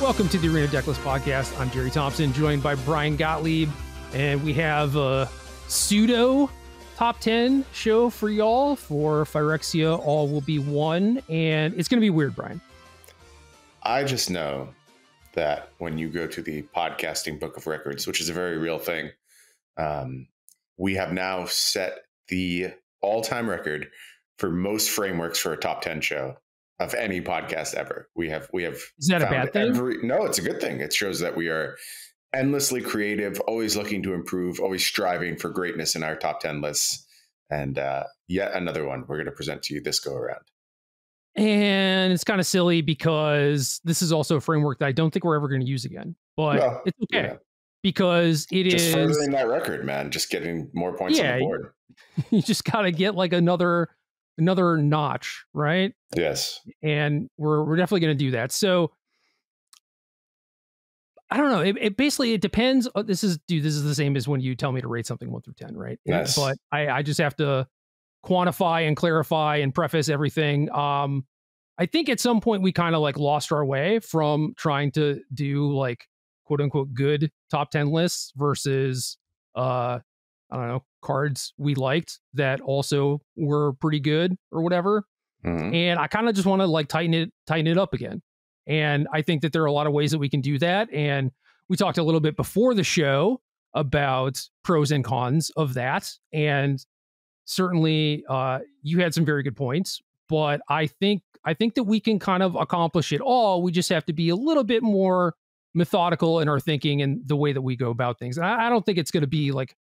Welcome to the Arena Decklist Podcast. I'm Jerry Thompson, joined by Brian Gottlieb, and we have a pseudo top 10 show for y'all for Phyrexia. All will be one, and it's going to be weird, Brian. I just know that when you go to the podcasting book of records, which is a very real thing, we have now set the all-time record for most frameworks for a top 10 show of any podcast ever. We have Is that a bad thing? No, it's a good thing. It shows that we are endlessly creative, always looking to improve, always striving for greatness in our top 10 lists. And yet another one we're going to present to you this go around. And it's kind of silly because this is also a framework that I don't think we're ever going to use again, but no, it's okay. Yeah. Because it just is furthering that record, man. Just getting more points on the board. You just got to get like another notch, right? Yes. And we're definitely going to do that. So I don't know. It basically, it depends. Oh, this is the same as when you tell me to rate something 1 through 10, right? Yes. But I just have to quantify and clarify and preface everything. I think at some point we kind of like lost our way from trying to do like quote unquote good top 10 lists versus I don't know, cards we liked that also were pretty good or whatever. Mm-hmm. And I kind of just want to like tighten it up again. And I think that there are a lot of ways that we can do that. And we talked a little bit before the show about pros and cons of that. And certainly you had some very good points, but I think that we can kind of accomplish it all. We just have to be a little bit more methodical in our thinking and the way that we go about things. And I don't think it's going to be like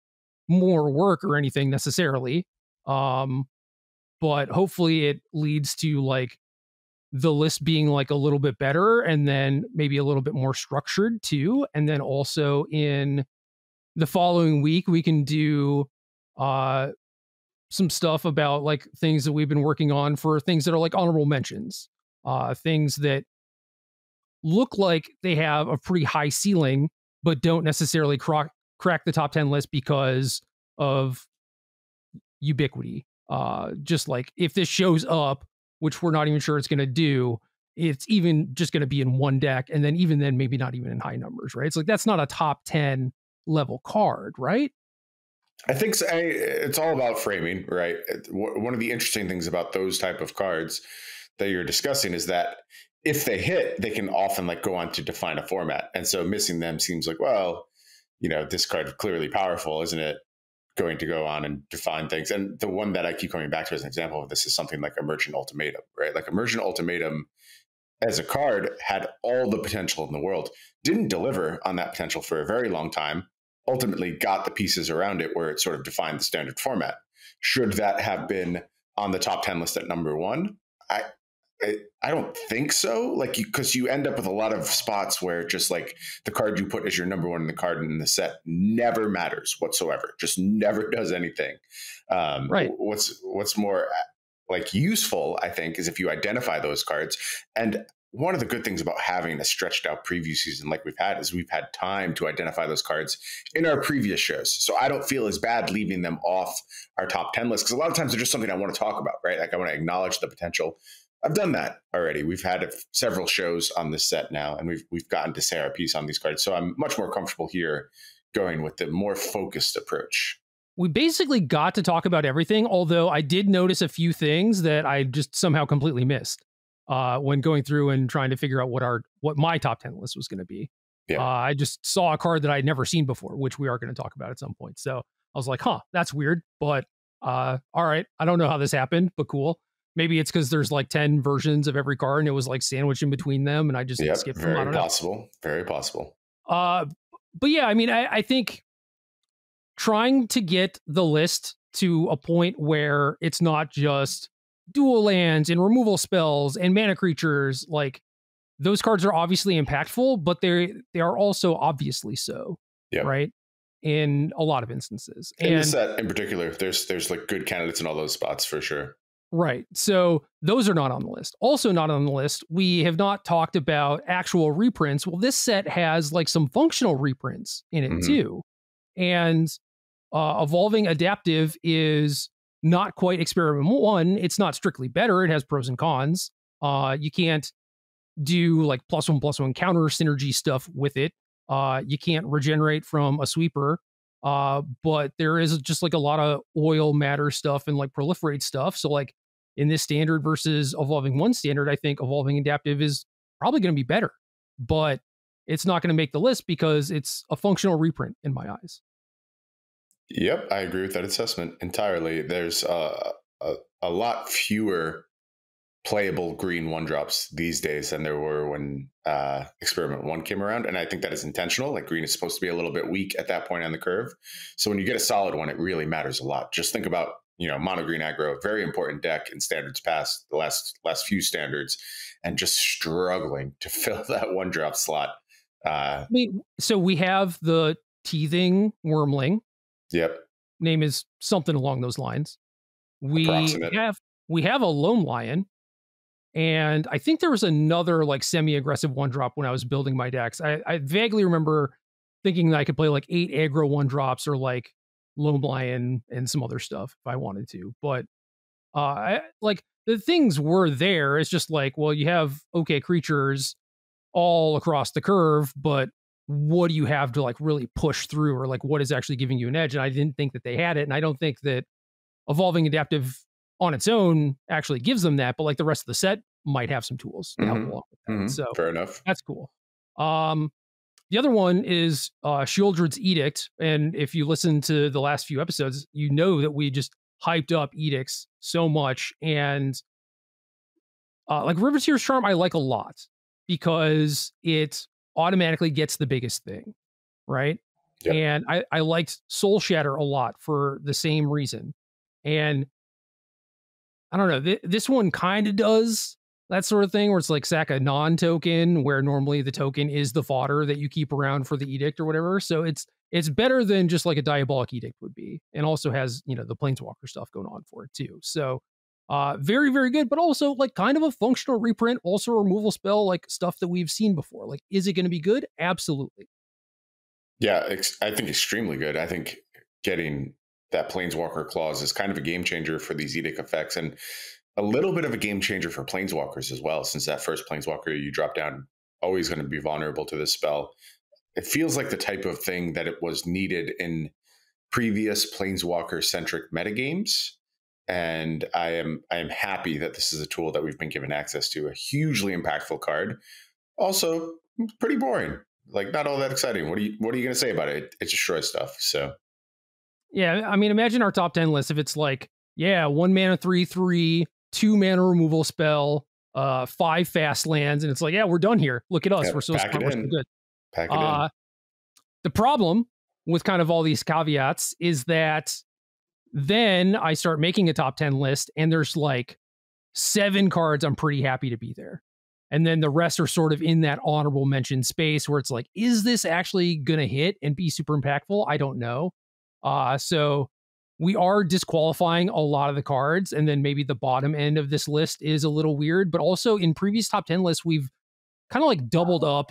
more work or anything necessarily, but hopefully it leads to like the list being like a little bit better, and then maybe a little bit more structured too. And then also in the following week we can do some stuff about like things that we've been working on, for things that are like honorable mentions, things that look like they have a pretty high ceiling but don't necessarily crack the top 10 list because of ubiquity. Just like if this shows up, which we're not even sure it's going to do, it's even just going to be in one deck, and then even then maybe not even in high numbers, right? It's like that's not a top 10 level card, right? I think so. It's all about framing, right? One of the interesting things about those type of cards that you're discussing is that if they hit, they can often like go on to define a format. And so missing them seems like, well, you know, this card clearly powerful, isn't it going to go on and define things? And the one that I keep coming back to as an example of this is something like Emergent Ultimatum, right? Like Emergent Ultimatum as a card had all the potential in the world, didn't deliver on that potential for a very long time, ultimately got the pieces around it where it sort of defined the standard format. Should that have been on the top 10 list at number one? I don't think so. Like, because you end up with a lot of spots where just like the card you put as your number one in the card in the set never matters whatsoever. Just never does anything. Right. What's more like useful, I think, is if you identify those cards. And one of the good things about having a stretched out preview season like we've had is we've had time to identify those cards in our previous shows. So I don't feel as bad leaving them off our top 10 list, because a lot of times they're just something I want to talk about, right? Like I want to acknowledge the potential. I've done that already. We've had several shows on this set now, and we've gotten to say our piece on these cards. So I'm much more comfortable here going with the more focused approach. We basically got to talk about everything, although I did notice a few things that I just somehow completely missed when going through and trying to figure out what my top 10 list was going to be. Yeah. I just saw a card that I'd never seen before, which we are going to talk about at some point. So I was like, huh, that's weird, but all right. I don't know how this happened, but cool. Maybe it's because there's like 10 versions of every card and it was like sandwiched in between them, and I just skipped them. I don't know. Very possible. But yeah, I mean, I think trying to get the list to a point where it's not just dual lands and removal spells and mana creatures, like those cards are obviously impactful, but they are also obviously so. Yeah. Right. In a lot of instances. And this set in particular, there's like good candidates in all those spots for sure. Right. So those are not on the list. Also not on the list, we have not talked about actual reprints. Well, this set has like some functional reprints in it too. And Evolving Adaptive is not quite Experiment One. It's not strictly better. It has pros and cons. You can't do like +1/+1 counter synergy stuff with it. You can't regenerate from a sweeper, but there is just like a lot of oil matter stuff and like proliferate stuff. So like in this standard versus Evolving One standard, I think Evolving Adaptive is probably going to be better, but it's not going to make the list because it's a functional reprint in my eyes. Yep, I agree with that assessment entirely. There's a lot fewer playable green 1-drops these days than there were when Experiment One came around, and I think that is intentional. Like green is supposed to be a little bit weak at that point on the curve, so when you get a solid one, it really matters a lot. Just think about, you know, mono green aggro, very important deck in standards past, the last few standards, and just struggling to fill that 1-drop slot. I mean, so we have the teething wormling. Yep. Name is something along those lines. We have a Lone Lion, and I think there was another like semi-aggressive 1-drop when I was building my decks. I vaguely remember thinking that I could play like 8 aggro 1-drops or like Lone Lion and some other stuff if I wanted to. But like the things were there. It's just like, well, you have okay creatures all across the curve, but what do you have to like really push through, or like what is actually giving you an edge? And I didn't think that they had it, and I don't think that Evolving Adaptive on its own actually gives them that, but like the rest of the set might have some tools to help along with that. So fair enough. That's cool. The other one is Shieldred's Edict, and if you listen to the last few episodes, you know that we just hyped up Edicts so much, and like Riveteer's Charm I like a lot because it automatically gets the biggest thing, right? Yep. And I liked Soul Shatter a lot for the same reason, and I don't know, this one kind of does that sort of thing where it's like sack a non-token where normally the token is the fodder that you keep around for the edict or whatever. So it's better than just like a Diabolic Edict would be, and also has, you know, the Planeswalker stuff going on for it too. So very, very good, but also like kind of a functional reprint, also a removal spell, like stuff that we've seen before. Like, is it going to be good? Absolutely. Yeah, I think extremely good. I think getting that Planeswalker clause is kind of a game changer for these edict effects, and a little bit of a game changer for Planeswalkers as well, since that first Planeswalker you drop down, always going to be vulnerable to this spell. It feels like the type of thing that it was needed in previous Planeswalker-centric metagames, and I am happy that this is a tool that we've been given access to. A hugely impactful card. Also, pretty boring. Like, not all that exciting. What are you going to say about it? It destroys stuff, so... Yeah, I mean, imagine our top 10 list if it's like, yeah, 1 mana 3/3... 2 mana removal spell, 5 fast lands, and it's like, yeah, we're done here. Look at us, we're so smart, we're so good. Pack it in. The problem with kind of all these caveats is that then I start making a top 10 list, and there's like 7 cards I'm pretty happy to be there, and then the rest are sort of in that honorable mention space where it's like, is this actually gonna hit and be super impactful? I don't know. So we are disqualifying a lot of the cards, and then maybe the bottom end of this list is a little weird, but also in previous top 10 lists, we've kind of like doubled up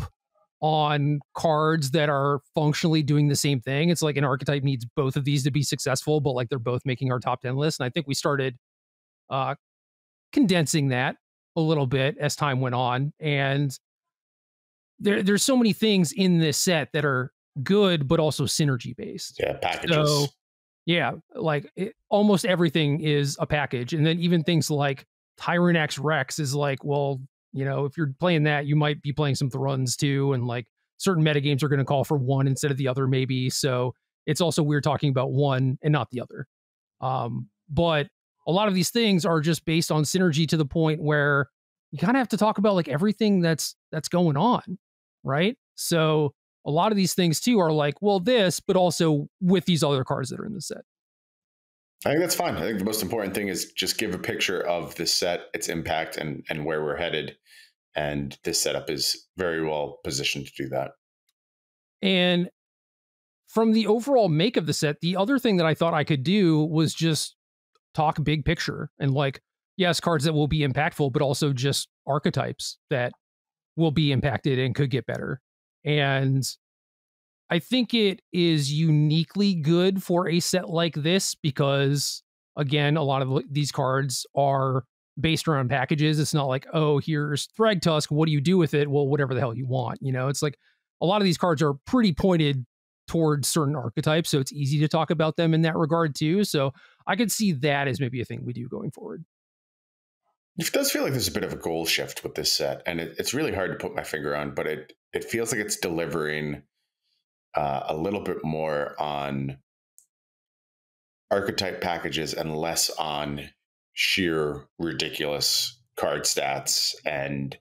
on cards that are functionally doing the same thing. It's like an archetype needs both of these to be successful, but like they're both making our top 10 list. And I think we started condensing that a little bit as time went on. And there's so many things in this set that are good, but also synergy based. Yeah, packages. So, yeah, like almost everything is a package. And then even things like Tyrranax Rex is like, well, you know, if you're playing that, you might be playing some Thruns too. And like certain metagames are going to call for one instead of the other, maybe. So it's also weird talking about one and not the other. But a lot of these things are just based on synergy to the point where you kind of have to talk about like everything that's going on, right? So a lot of these things, too, are like, well, this, but also with these other cards that are in the set. I think that's fine. I think the most important thing is just give a picture of this set, its impact, and where we're headed. And this setup is very well positioned to do that. And from the overall make of the set, the other thing that I thought I could do was just talk big picture. And like, yes, cards that will be impactful, but also just archetypes that will be impacted and could get better. And I think it is uniquely good for a set like this because, again, a lot of these cards are based around packages. It's not like, oh, here's Thragtusk, what do you do with it? Well, whatever the hell you want. You know, it's like a lot of these cards are pretty pointed towards certain archetypes, so it's easy to talk about them in that regard too. So I could see that as maybe a thing we do going forward. It does feel like there's a bit of a goal shift with this set, and it's really hard to put my finger on, but it feels like it's delivering a little bit more on archetype packages and less on sheer ridiculous card stats and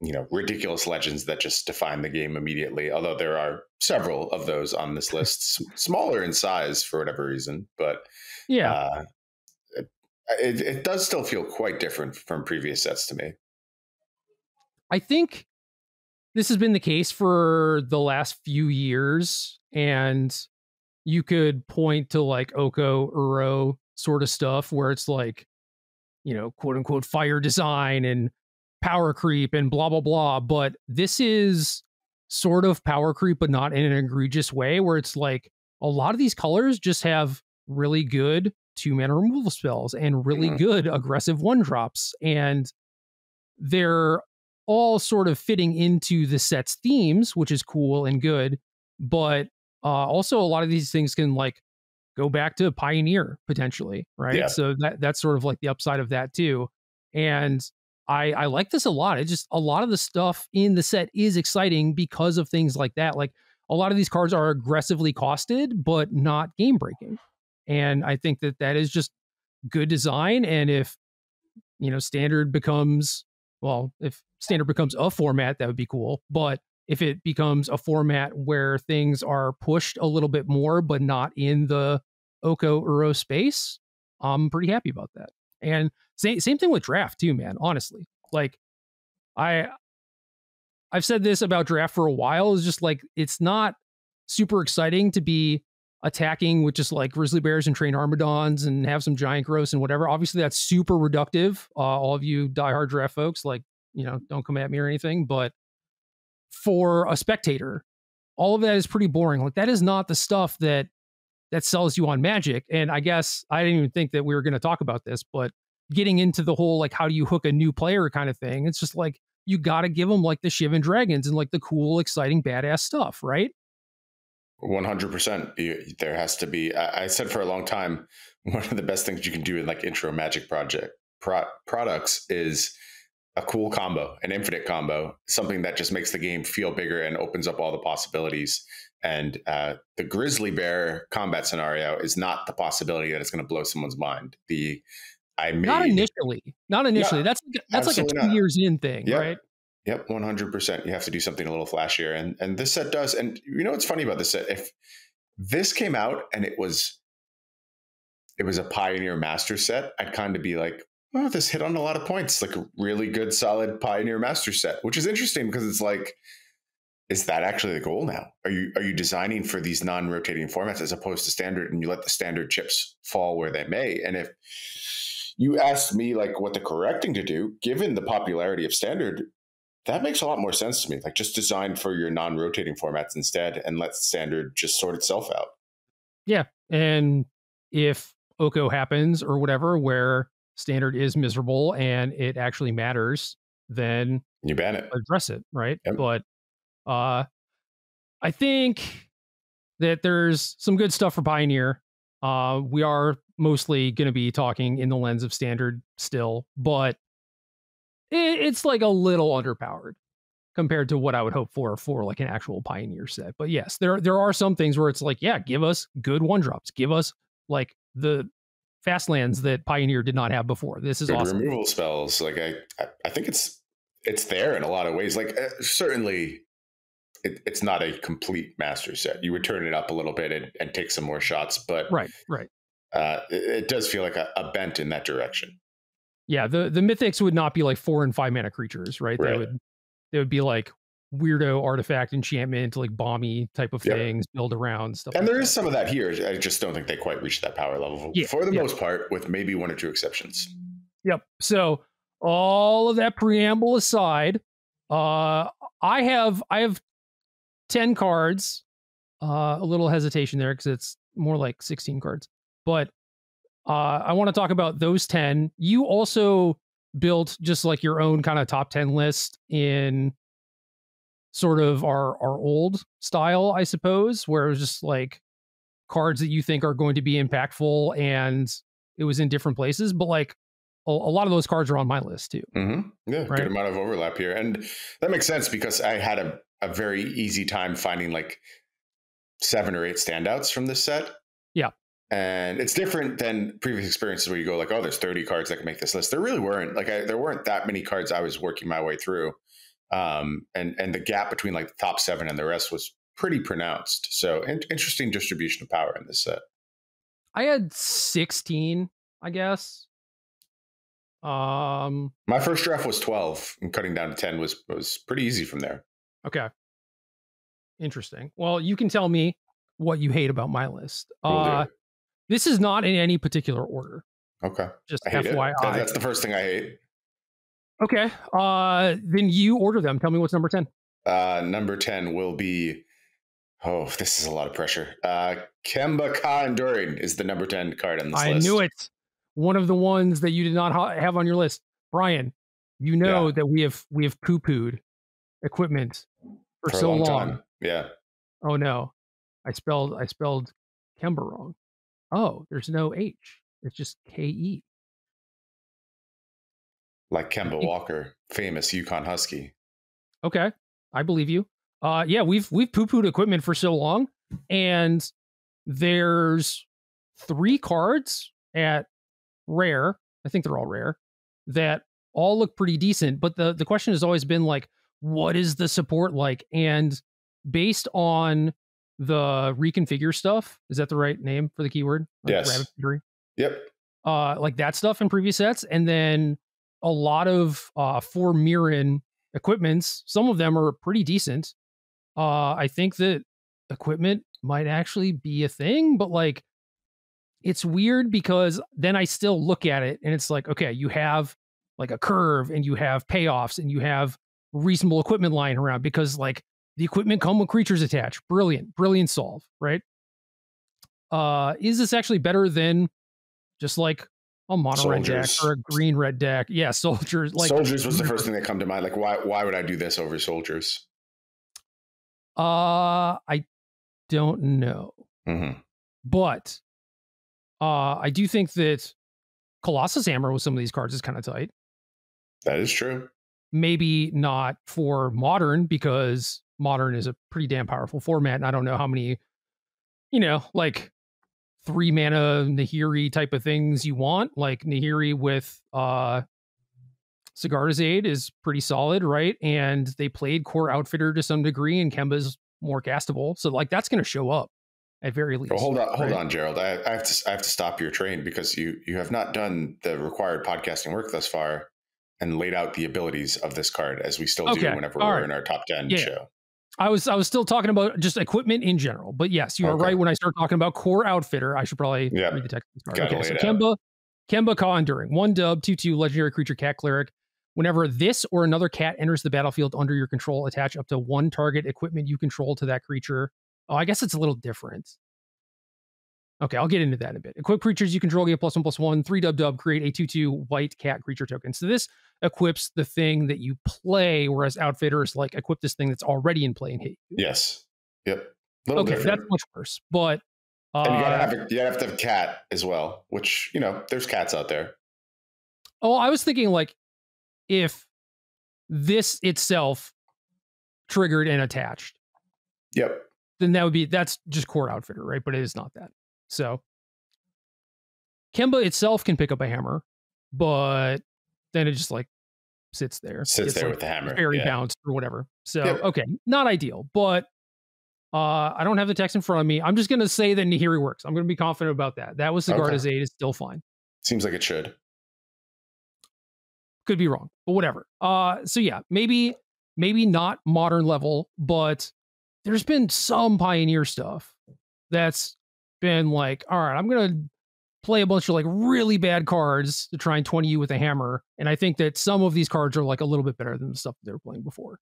you know, ridiculous legends that just define the game immediately. Although there are several of those on this list, smaller in size for whatever reason, but yeah, it does still feel quite different from previous sets to me. I think this has been the case for the last few years, and you could point to like Oko, Uro sort of stuff where it's like, you know, quote unquote fire design and power creep and blah, blah, blah. But this is sort of power creep, but not in an egregious way, where it's like a lot of these colors just have really good two-mana removal spells and really good aggressive one-drops. And they're all sort of fitting into the set's themes, which is cool and good. But also a lot of these things can like go back to Pioneer potentially, right? Yeah. So that's sort of like the upside of that too. And I like this a lot. It's just a lot of the stuff in the set is exciting because of things like that. Like a lot of these cards are aggressively costed, but not game breaking. And I think that that is just good design. And if, you know, standard becomes, well, if standard becomes a format, that would be cool. But if it becomes a format where things are pushed a little bit more, but not in the Oko Uro space, I'm pretty happy about that. And same thing with draft too, man, honestly. Like I've said this about draft for a while. It's just like, it's not super exciting to be attacking with just like grizzly bears and train armadons and have some giant gross and whatever. Obviously that's super reductive. All of you diehard draft folks, like, you know, don't come at me or anything, but for a spectator, all of that is pretty boring. Like that is not the stuff that sells you on Magic. And I guess I didn't even think that we were going to talk about this, but getting into the whole, like, how do you hook a new player kind of thing? It's just like, you got to give them like the Shivan Dragons and like the cool, exciting, badass stuff, right? 100%. There has to be, I said for a long time, one of the best things you can do in like intro Magic products is a cool combo, an infinite combo, something that just makes the game feel bigger and opens up all the possibilities. And the grizzly bear combat scenario is not the possibility that it's going to blow someone's mind. Not initially. Yeah, that's like a two not. Years in thing, yep. Right? Yep, 100%. You have to do something a little flashier, and this set does. And you know what's funny about this set? If this came out and it was a Pioneer Master set, I'd kind of be like, oh, this hit on a lot of points, like a really good, solid Pioneer Master set, which is interesting because it's like, is that actually the goal now? Are you designing for these non-rotating formats as opposed to standard, and you let the standard chips fall where they may? And if you asked me like what the correct thing to do, given the popularity of standard, that makes a lot more sense to me. Like just design for your non-rotating formats instead and let standard just sort itself out. Yeah. And if Oko happens or whatever, where standard is miserable and it actually matters, then you ban it. Address it, right? Yep. But I think that there's some good stuff for Pioneer. We are mostly going to be talking in the lens of standard still, but it's like a little underpowered compared to what I would hope for like an actual Pioneer set. But yes, there are some things where it's like, yeah, give us good one drops, give us like the fast lands that Pioneer did not have before. This is good awesome. Removal spells. Like I think it's there in a lot of ways. Like certainly. It's not a complete master set. You would turn it up a little bit and take some more shots, but right. It does feel like a bent in that direction. Yeah, the mythics would not be like 4 and 5 mana creatures, right? They would be like weirdo artifact enchantment, like bomby type of things, build around stuff. And like there is some of that here. I just don't think they quite reached that power level for the most part, with maybe 1 or 2 exceptions. Yep. So all of that preamble aside, I have 10 cards, a little hesitation there because it's more like 16 cards, but I want to talk about those 10. You also built just like your own kind of top 10 list in sort of our old style, I suppose, where it was just like cards that you think are going to be impactful, and it was in different places, but like a lot of those cards are on my list too. Mm-hmm. Yeah, right? Good amount of overlap here. And that makes sense because I had a very easy time finding like 7 or 8 standouts from this set. Yeah. And it's different than previous experiences where you go like, oh, there's 30 cards that can make this list. There really weren't. Like there weren't that many cards I was working my way through. And the gap between like the top 7 and the rest was pretty pronounced. So interesting distribution of power in this set. I had 16, I guess. My first draft was 12, and cutting down to 10 was pretty easy from there. Okay. Interesting. Well, you can tell me what you hate about my list. This is not in any particular order. Okay. Just FYI. That's the first thing I hate. Okay. Then you order them. Tell me what's number 10. Number 10 will be, oh, this is a lot of pressure. Kemba, Kha, and Durin is the number 10 card on this list. I knew it. One of the ones that you did not have on your list. Brian, you know that we have poo-pooed equipment for so long. Yeah. Oh no. I spelled Kemba wrong. Oh, there's no H. It's just K-E. Like Kemba Walker, famous Yukon Husky. Okay, I believe you. Yeah, we've poo-pooed equipment for so long, and there's 3 cards at rare. I think they're all rare. That all look pretty decent, but the question has always been like, what is the support like? And based on the reconfigure stuff, is that the right name for the keyword? Like yes. Yep. Like that stuff in previous sets, and then a lot of for Mirren equipments. Some of them are pretty decent. I think that equipment might actually be a thing, but like it's weird because then I still look at it and it's like, okay, you have like a curve and you have payoffs and you have reasonable equipment lying around because like the equipment come with creatures attached. Brilliant solve, right? Is this actually better than just like a mono red deck or a green red deck? Yeah, soldiers. Like soldiers was the first thing that come to mind. Like why would I do this over soldiers? I don't know. Mm-hmm. But I do think that Colossus Hammer with some of these cards is kind of tight. That is true. Maybe not for modern because modern is a pretty damn powerful format. And I don't know how many, you know, like 3 mana Nahiri type of things you want. Like Nahiri with Sigarda's Aid is pretty solid, right? And they played Core Outfitter to some degree, and Kemba's more castable. So like that's going to show up at very least. Well, hold on, Gerald. I have to stop your train because you have not done the required podcasting work thus far and laid out the abilities of this card as we still do whenever we're in our top 10 show. I was still talking about just equipment in general, but yes, you are right. When I start talking about Core Outfitter, I should probably read the text of this card. Okay, so Kemba, Kha, and Durin. 1 dub, 2/2, legendary creature, cat cleric. Whenever this or another cat enters the battlefield under your control, attach up to 1 target equipment you control to that creature. Oh, I guess it's a little different. Okay, I'll get into that in a bit. Equip creatures you control, get +1/+1, 3 dub, create a 2/2 white cat creature token. So this equips the thing that you play, whereas Outfitters like equip this thing that's already in play and hit you. Yes. Yep. Okay, so that's much worse. But and you have to have a cat as well, which, you know, there's cats out there. Oh, I was thinking like if this itself triggered and attached. Yep. Then that's just Core Outfitter, right? But it is not that. So Kemba itself can pick up a hammer, but then it just like sits there. Sits there like with the hammer. Very bounced or whatever. So, okay, not ideal, but I don't have the text in front of me. I'm just going to say that Nahiri works. I'm going to be confident about that. That was Sigarda's Aid. It's still fine. Seems like it should. Could be wrong, but whatever. So yeah, maybe not modern level, but there's been some Pioneer stuff that's been like, all right, I'm gonna play a bunch of like really bad cards to try and 20 you with a hammer, and I think that some of these cards are like a little bit better than the stuff they were playing before.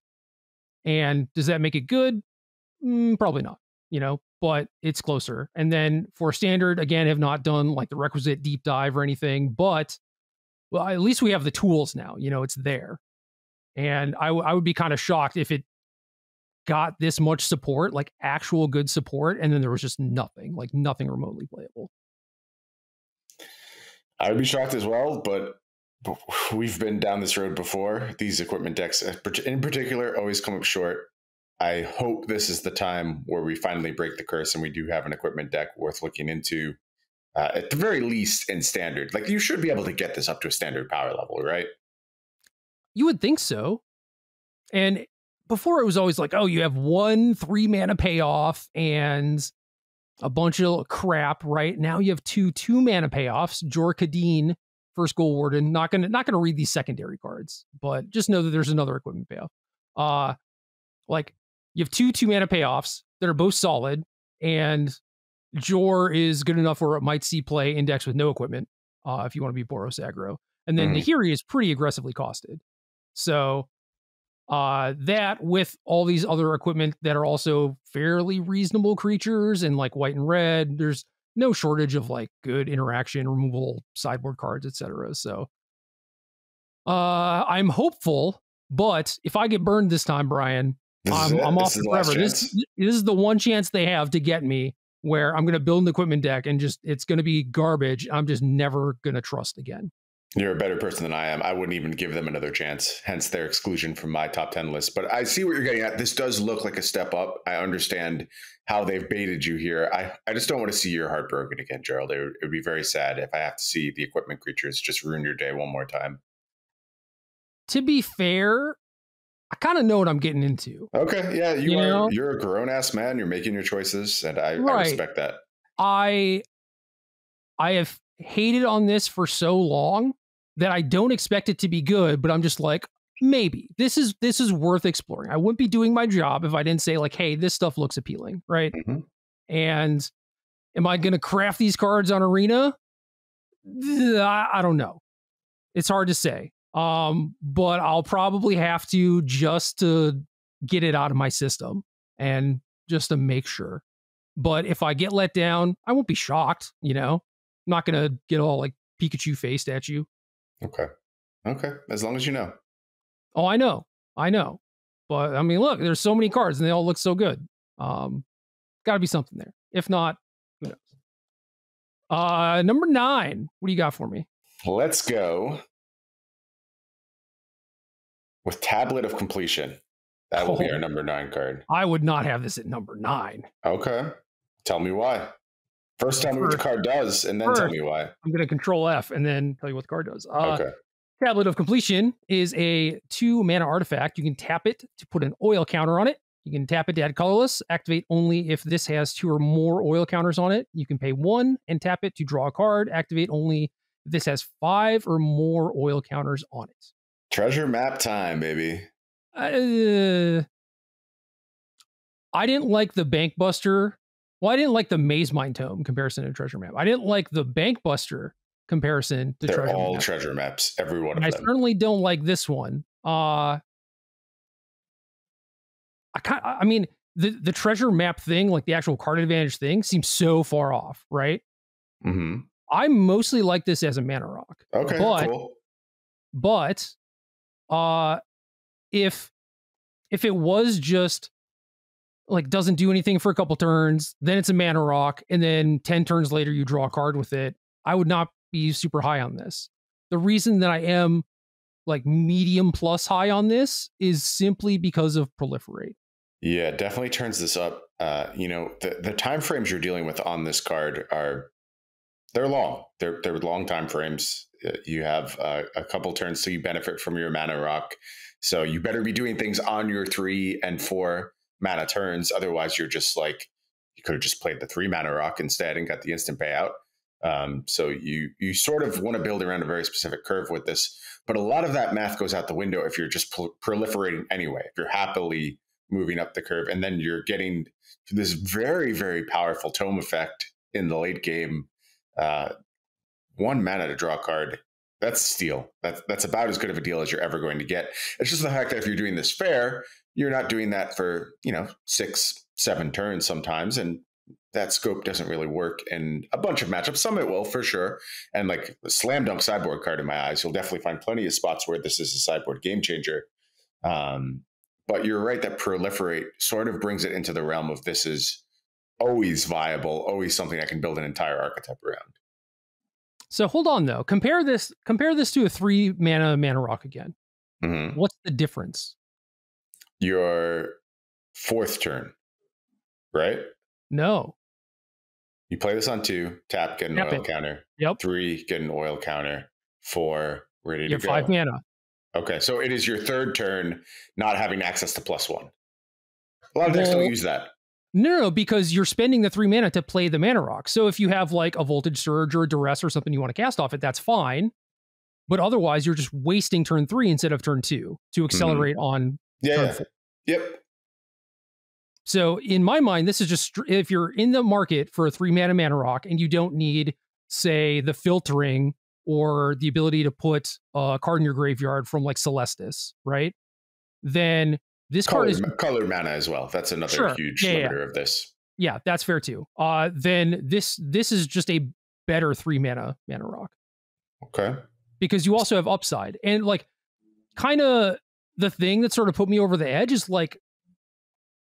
And does that make it good? Probably not. you know, but it's closer. And then for standard, again, have not done like the requisite deep dive or anything, but well, at least we have the tools now, you know, it's there. And I would be kind of shocked if it got this much support, like actual good support, and then there was just nothing, like nothing remotely playable. I would be shocked as well, but we've been down this road before. These equipment decks in particular always come up short. I hope this is the time where we finally break the curse and we do have an equipment deck worth looking into, at the very least in standard. Like, you should be able to get this up to a standard power level, right? You would think so. And before it was always like, oh, you have 1 3-mana payoff and a bunch of crap, right? Now you have 2 2-mana payoffs. Jor Kadeen, First Goal Warden. Not gonna read these secondary cards, but just know that there's another equipment payoff. Like, you have 2 2-mana payoffs that are both solid, and Jor is good enough where it might see play index with no equipment, if you want to be Boros aggro. And then Nahiri is pretty aggressively costed. So that, with all these other equipment that are also fairly reasonable creatures and like white and red, there's no shortage of like good interaction, removal, sideboard cards, etc. So I'm hopeful, but if I get burned this time, Brian, I'm off forever. This is the one chance they have to get me, where I'm going to build an equipment deck and just, it's going to be garbage. I'm just never going to trust again. You're a better person than I am. I wouldn't even give them another chance, hence their exclusion from my top 10 list. But I see what you're getting at. This does look like a step up. I understand how they've baited you here. I just don't want to see your heart broken again, Gerald. It would be very sad if I have to see the equipment creatures just ruin your day one more time. To be fair, I kind of know what I'm getting into. Okay, yeah, you're a grown-ass man. You're making your choices, and I respect that. I have hated on this for so long that I don't expect it to be good, but I'm just like, maybe this is worth exploring. I wouldn't be doing my job if I didn't say like, hey, this stuff looks appealing, right? And am I going to craft these cards on Arena? I don't know. It's hard to say. But I'll probably have to, just to get it out of my system and just to make sure. But if I get let down, I won't be shocked, you know. I'm not gonna get all like Pikachu faced at you. Okay, as long as you know. Oh, I know, but I mean, look, there's so many cards and they all look so good. Gotta be something there. If not, who knows? Number 9, what do you got for me? Let's go with Tablet of Completion. That will be our number 9 card. I would not have this at number 9. Okay. Tell me why. First, tell me what the card does, and then tell me why. I'm going to Control F and then tell you what the card does. Okay. Tablet of Completion is a 2-mana artifact. You can tap it to put an oil counter on it. You can tap it to add colorless. Activate only if this has 2 or more oil counters on it. You can pay 1 and tap it to draw a card. Activate only if this has 5 or more oil counters on it. Treasure map time, baby. I didn't like the Bank Buster. Well, I didn't like the Maze Mine Tome comparison to Treasure Map. I didn't like the Bank Buster comparison to Treasure Map. They're all treasure maps, every one of them. I certainly don't like this one. I mean, the treasure map thing, like the actual card advantage thing, seems so far off, right? I mostly like this as a mana rock. Okay, cool. But if it was just like doesn't do anything for a couple turns, then it's a mana rock, and then 10 turns later you draw a card with it, I would not be super high on this. The reason that I am like medium plus high on this is simply because of Proliferate. Yeah, definitely turns this up. You know, the time frames you're dealing with on this card are, they're long. They're long time frames. You have a couple turns, so you benefit from your mana rock. So you better be doing things on your 3 and 4 mana turns. Otherwise, you're just like, you could have just played the 3-mana rock instead and got the instant payout. So you sort of want to build around a very specific curve with this. But a lot of that math goes out the window if you're just proliferating anyway, if you're happily moving up the curve. And then you're getting this very, very powerful tome effect in the late game. 1 mana to draw a card, that's steal. That's about as good of a deal as you're ever going to get. It's just the fact that if you're doing this fair, you're not doing that for, you know, six 7 turns sometimes, and that scope doesn't really work in a bunch of matchups. Some it will, for sure. And like the slam dunk sideboard card in my eyes, you'll definitely find plenty of spots where this is a sideboard game changer. But you're right that proliferate sort of brings it into the realm of this is always viable, always something I can build an entire archetype around. So hold on though. Compare this to a 3 mana rock again. Mm-hmm. What's the difference? Your 4th turn, right? No. You play this on 2, tap, get an oil counter. Yep. 3, get an oil counter. 4, ready to go. 5 mana. Okay, so it is your 3rd turn not having access to +1. A lot of decks don't use that. No, because you're spending the 3 mana to play the mana rock. So if you have like a Voltage Surge or a Duress or something you want to cast off it, that's fine. But otherwise, you're just wasting turn 3 instead of turn 2 to accelerate on turn 4. Yep. So in my mind, this is just if you're in the market for a 3 mana mana rock and you don't need, say, the filtering or the ability to put a card in your graveyard from like Celestis, right? Then this card is color mana as well. That's another huge limiter of this. Yeah, that's fair too. Then this is just a better 3 mana mana rock. Okay. Because you also have upside, and like kind of the thing that sort of put me over the edge is like,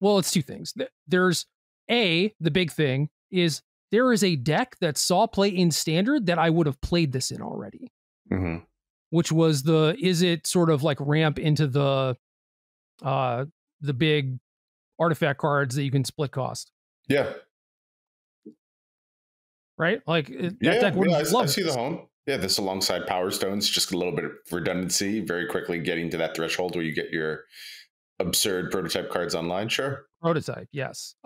well, it's 2 things. There's the big thing is there is a deck that saw play in standard that I would have played this in already, which was is it sort of like ramp into the big artifact cards that you can split cost. Yeah. Right. Like that deck would have loved. I see the home. Yeah. This alongside Power Stones, just a little bit of redundancy, very quickly getting to that threshold where you get your absurd prototype cards online. Sure. Prototype, yes.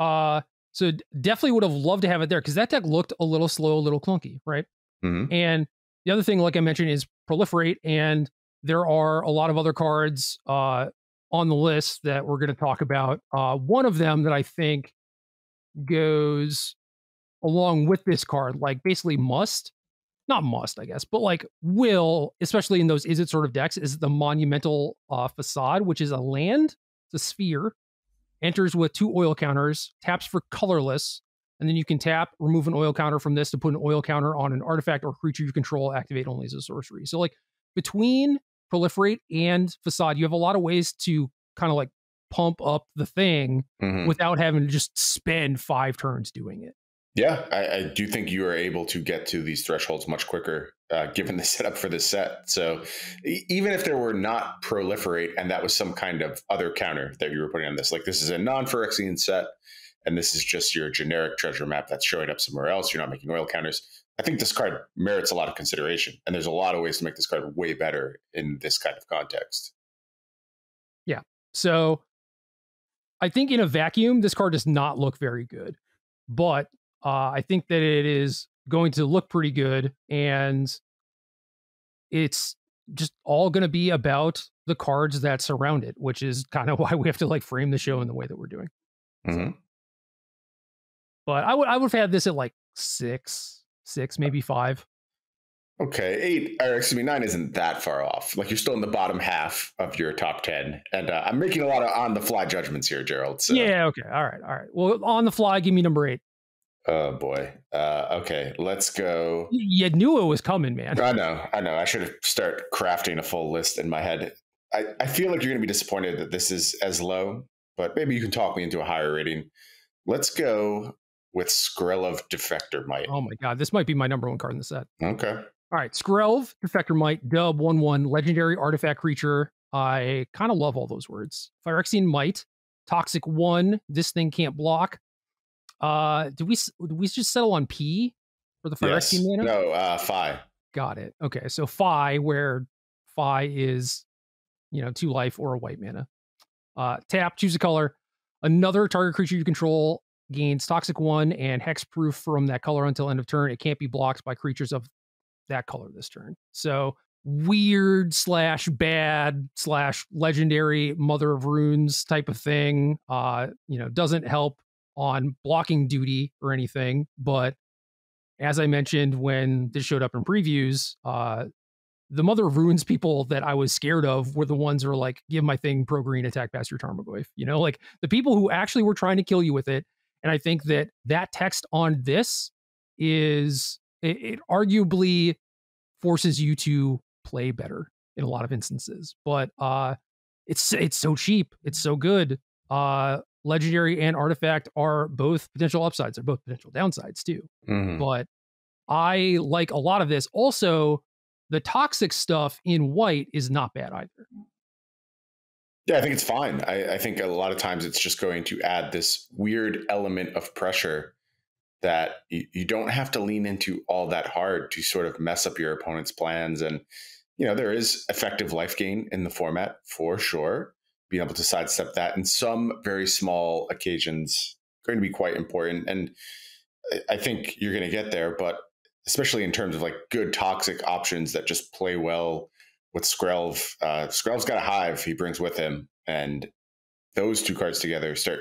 So definitely would have loved to have it there, because that deck looked a little slow, a little clunky, right? And the other thing, like I mentioned, is proliferate, and there are a lot of other cards on the list that we're going to talk about. One of them that I think goes along with this card, like basically must, not must, I guess, but like will, especially in those is it sort of decks, is the Monumental Facade, which is a land. It's a sphere, enters with 2 oil counters, taps for colorless, and then you can tap, remove an oil counter from this to put an oil counter on an artifact or creature you control, activate only as a sorcery. So like between Proliferate and Facade, you have a lot of ways to kind of like pump up the thing without having to just spend 5 turns doing it. Yeah, I do think you are able to get to these thresholds much quicker given the setup for this set. So even if there were not Proliferate and that was some kind of other counter that you were putting on this, like this is a non-Phyrexian set and this is just your generic treasure map that's showing up somewhere else, you're not making oil counters, I think this card merits a lot of consideration. And there's a lot of ways to make this card way better in this kind of context. Yeah, so I think in a vacuum, this card does not look very good, but I think that it is going to look pretty good, and it's just all going to be about the cards that surround it, which is kind of why we have to like frame the show in the way that we're doing. So, but I would have had this at like 6, maybe 5. Okay, 8, or excuse me, 9 isn't that far off. Like you're still in the bottom half of your top 10, and I'm making a lot of on-the-fly judgments here, Gerald. So. Yeah. Okay. All right. Well, on the fly, give me number 8. Oh boy. Okay, let's go. You knew it was coming, man. I know. I should have started crafting a full list in my head. I feel like you're going to be disappointed that this is as low, but maybe you can talk me into a higher rating. Let's go with Skrelv, Defector Mite. Oh my God, this might be my number 1 card in the set. Okay. All right, Skrelv, Defector Mite, dub 1/1, legendary artifact creature. I kind of love all those words. Phyrexian Mite, toxic 1. This thing can't block. Do we just settle on P for the Phyrexian mana? No, Phi. Got it. Okay, so Phi, where Phi is, 2 life or a white mana. Tap, choose a color. Another target creature you control gains toxic 1 and hexproof from that color until end of turn. It can't be blocked by creatures of that color this turn. So weird / bad / legendary Mother of Runes type of thing. Doesn't help on blocking duty or anything, but as I mentioned when this showed up in previews, the Mother of Ruins people that I was scared of were the ones who were like, give my thing, pro green, attack, pass your Tarmogoyf. You know, like the people who actually were trying to kill you with it. And I think that that text on this is, it arguably forces you to play better in a lot of instances. But it's so cheap. It's so good. Legendary and Artifact are both potential upsides. They're both potential downsides too. Mm-hmm. But I like a lot of this. Also, the toxic stuff in white is not bad either. Yeah, I think it's fine. I think a lot of times it's just going to add this weird element of pressure that you don't have to lean into all that hard to sort of mess up your opponent's plans. And, you know, there is effective life gain in the format for sure. Being able to sidestep that in some very small occasions going to be quite important. And I think you're going to get there, but especially in terms of like good toxic options that just play well with Skrelv. Skrelv's got a hive he brings with him, and those two cards together start,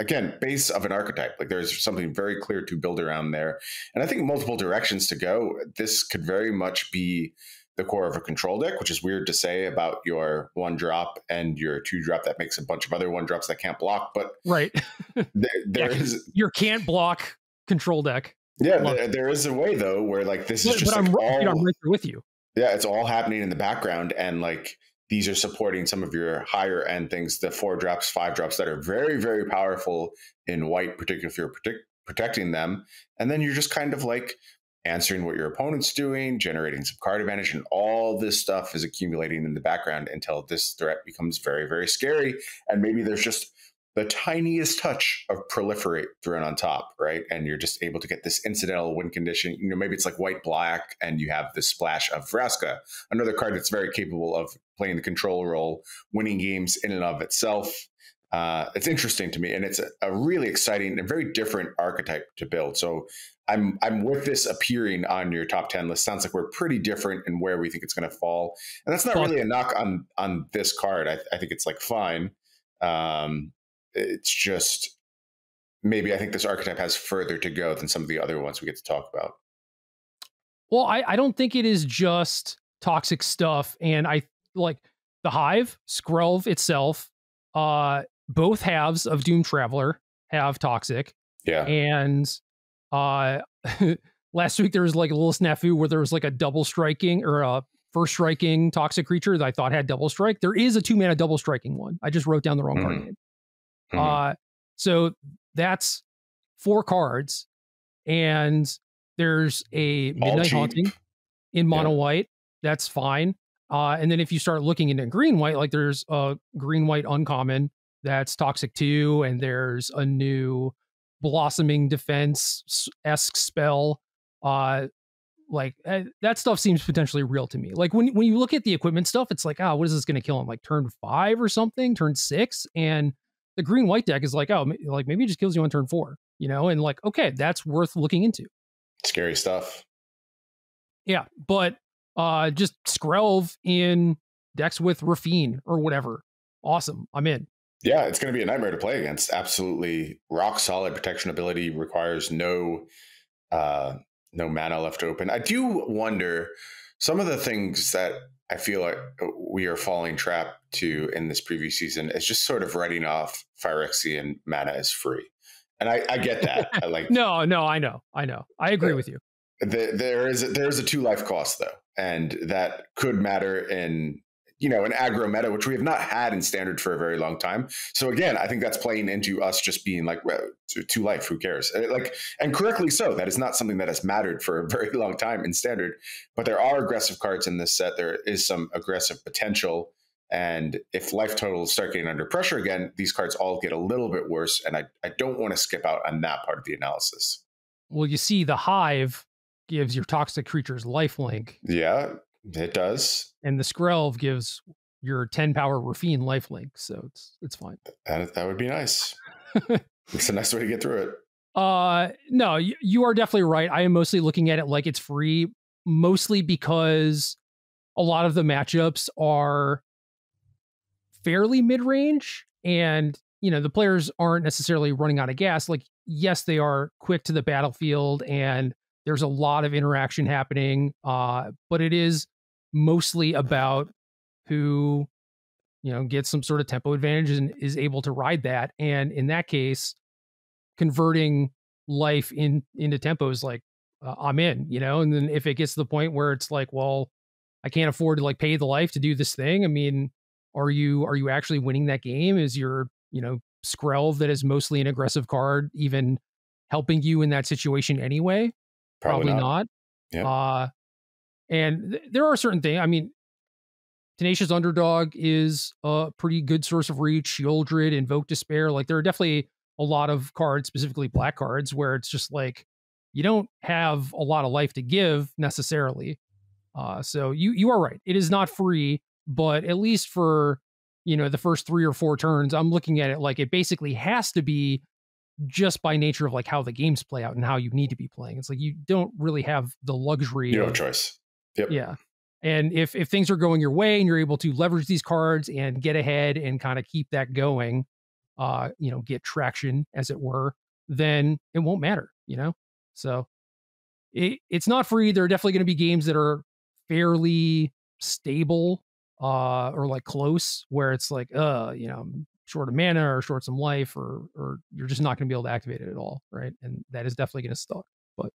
again, base of an archetype. Like there's something very clear to build around there. And I think multiple directions to go. This could very much be the core of a control deck, which is weird to say about your 1-drop and your 2-drop that makes a bunch of other 1-drops that can't block. But right, there is your can't block control deck. Yeah, there is a way though where like this is just. But like I'm right there with you. Yeah, it's all happening in the background, and like these are supporting some of your higher end things, the 4-drops, 5-drops that are very, very powerful in white, particularly if you're protecting them, and then you're just kind of like answering what your opponent's doing, generating some card advantage, and all this stuff is accumulating in the background until this threat becomes very, very scary. And maybe there's just the tiniest touch of proliferate thrown on top, right? And you're just able to get this incidental win condition. You know, maybe it's like white-black, and you have this splash of Vraska, another card that's very capable of playing the control role, winning games in and of itself. It's interesting to me, and it's a really exciting and very different archetype to build. So I'm with this appearing on your top 10 list. Sounds like we're pretty different in where we think it's going to fall. And that's not really a knock on this card. I think it's like fine. It's just maybe I think this archetype has further to go than some of the other ones we get to talk about. Well, I don't think it is just toxic stuff. And I like the Hive, Skrelv itself, both halves of Doom Traveler have toxic. Yeah. And last week there was like a little snafu where there was like a double striking or a first striking toxic creature that I thought had double strike. There is a 2-mana double striking one. I just wrote down the wrong card name. So that's 4 cards, and there's a Midnight Haunting in mono white. That's fine. And then if you start looking into green white, like there's a green white uncommon that's toxic too, and there's a new Blossoming Defense-esque spell. Like that stuff seems potentially real to me. Like when you look at the equipment stuff, it's like, what is this going to kill on like turn 5 or something, turn 6, and the green white deck is like, like maybe it just kills you on turn 4, you know, and like, okay, that's worth looking into. Scary stuff. Yeah, but just Skrelv in decks with Raffine or whatever. Awesome, I'm in. Yeah, it's going to be a nightmare to play against. Absolutely rock solid protection ability, requires no mana left open. I do wonder some of the things that I feel like we are falling trap to in this preview season is just sort of writing off Phyrexian mana as free. And I get that. I like No, I know. I agree with you. There is a 2-life cost though, and that could matter in, you know, an aggro meta, which we have not had in standard for a very long time. So again, I think that's playing into us just being like, well, 2-life, who cares? Like, and correctly so. That is not something that has mattered for a very long time in standard, but there are aggressive cards in this set. There is some aggressive potential. And if life totals start getting under pressure again, these cards all get a little bit worse. And I don't want to skip out on that part of the analysis. Well, you see, the Hive gives your toxic creatures lifelink. Yeah. It does. And the Skrelv gives your 10-power Raffine lifelink, so it's fine. That would be nice. It's a nice way to get through it. No, you are definitely right. I am mostly looking at it like it's free, mostly because a lot of the matchups are fairly mid-range, and you know the players aren't necessarily running out of gas. Like, yes, they are quick to the battlefield, and there's a lot of interaction happening, but it is mostly about who, you know, gets some sort of tempo advantage and is able to ride that. And in that case, converting life into tempo is like, I'm in, you know. And then if it gets to the point where it's like, well, I can't afford to like pay the life to do this thing. I mean, are you actually winning that game? Is your, you know, Skrelv that is mostly an aggressive card even helping you in that situation anyway? Probably not. Yeah. And there are certain things. I mean, Tenacious Underdog is a pretty good source of reach. Yoldred, Invoke Despair. Like, there are definitely a lot of cards, specifically black cards, where it's just like, you don't have a lot of life to give necessarily. So you are right. It is not free, but at least for, you know, the first 3 or 4 turns, I'm looking at it like it basically has to be just by nature of like how the games play out and how you need to be playing. It's like, you don't really have the luxury. You have a choice. Yep. Yeah. And if things are going your way and you're able to leverage these cards and get ahead and kind of keep that going, you know, get traction as it were, then it won't matter, you know? So it's not free. There are definitely going to be games that are fairly stable, or like close, where it's like, you know, I'm short of mana or short some life, or you're just not going to be able to activate it at all, right? And that is definitely going to suck. But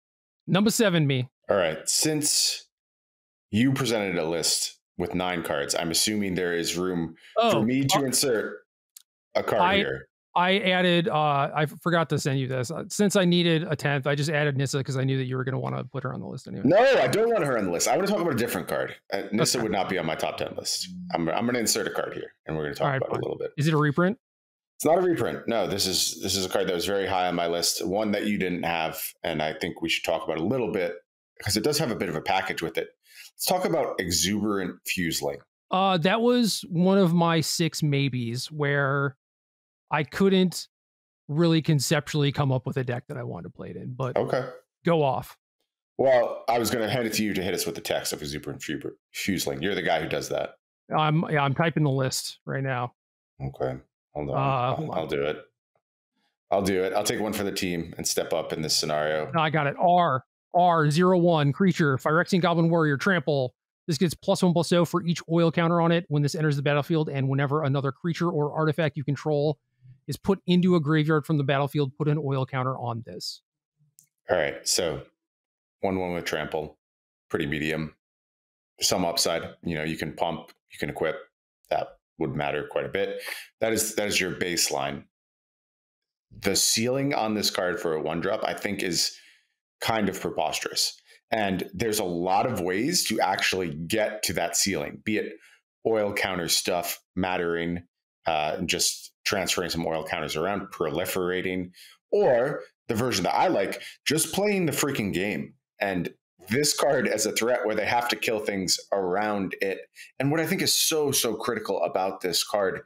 number 7, me. All right, since you presented a list with 9 cards, I'm assuming there is room for me to insert a card here. I added, I forgot to send you this. Since I needed a 10th, I just added Nissa because I knew that you were going to want to put her on the list anyway. No, I don't want her on the list. I want to talk about a different card. Nissa would not be on my top 10 list. I'm going to insert a card here, and we're going to talk about it a little bit. Is it a reprint? It's not a reprint. No, this is a card that was very high on my list, one that you didn't have, and I think we should talk about a little bit because it does have a bit of a package with it. Let's talk about Exuberant Fuseling. That was one of my 6 maybes where I couldn't really conceptually come up with a deck that I wanted to play it in, but okay, go off. Well, I was going to hand it to you to hit us with the text of Exuberant Fuseling. You're the guy who does that. I'm typing the list right now. Okay, hold on. I'll do it. I'll do it. I'll take one for the team and step up in this scenario. No, I got it. R01 creature, Phyrexian Goblin Warrior, trample. This gets +1/+0 for each oil counter on it when this enters the battlefield, and whenever another creature or artifact you control is put into a graveyard from the battlefield, put an oil counter on this. All right, so 1/1 with trample, pretty medium. Some upside, you know, you can pump, you can equip. That would matter quite a bit. That is your baseline. The ceiling on this card for a 1-drop, I think, is kind of preposterous. And there's a lot of ways to actually get to that ceiling, be it oil counter stuff mattering, just transferring some oil counters around, proliferating, or the version that I like, just playing the freaking game. And this card as a threat where they have to kill things around it. And what I think is so, so critical about this card,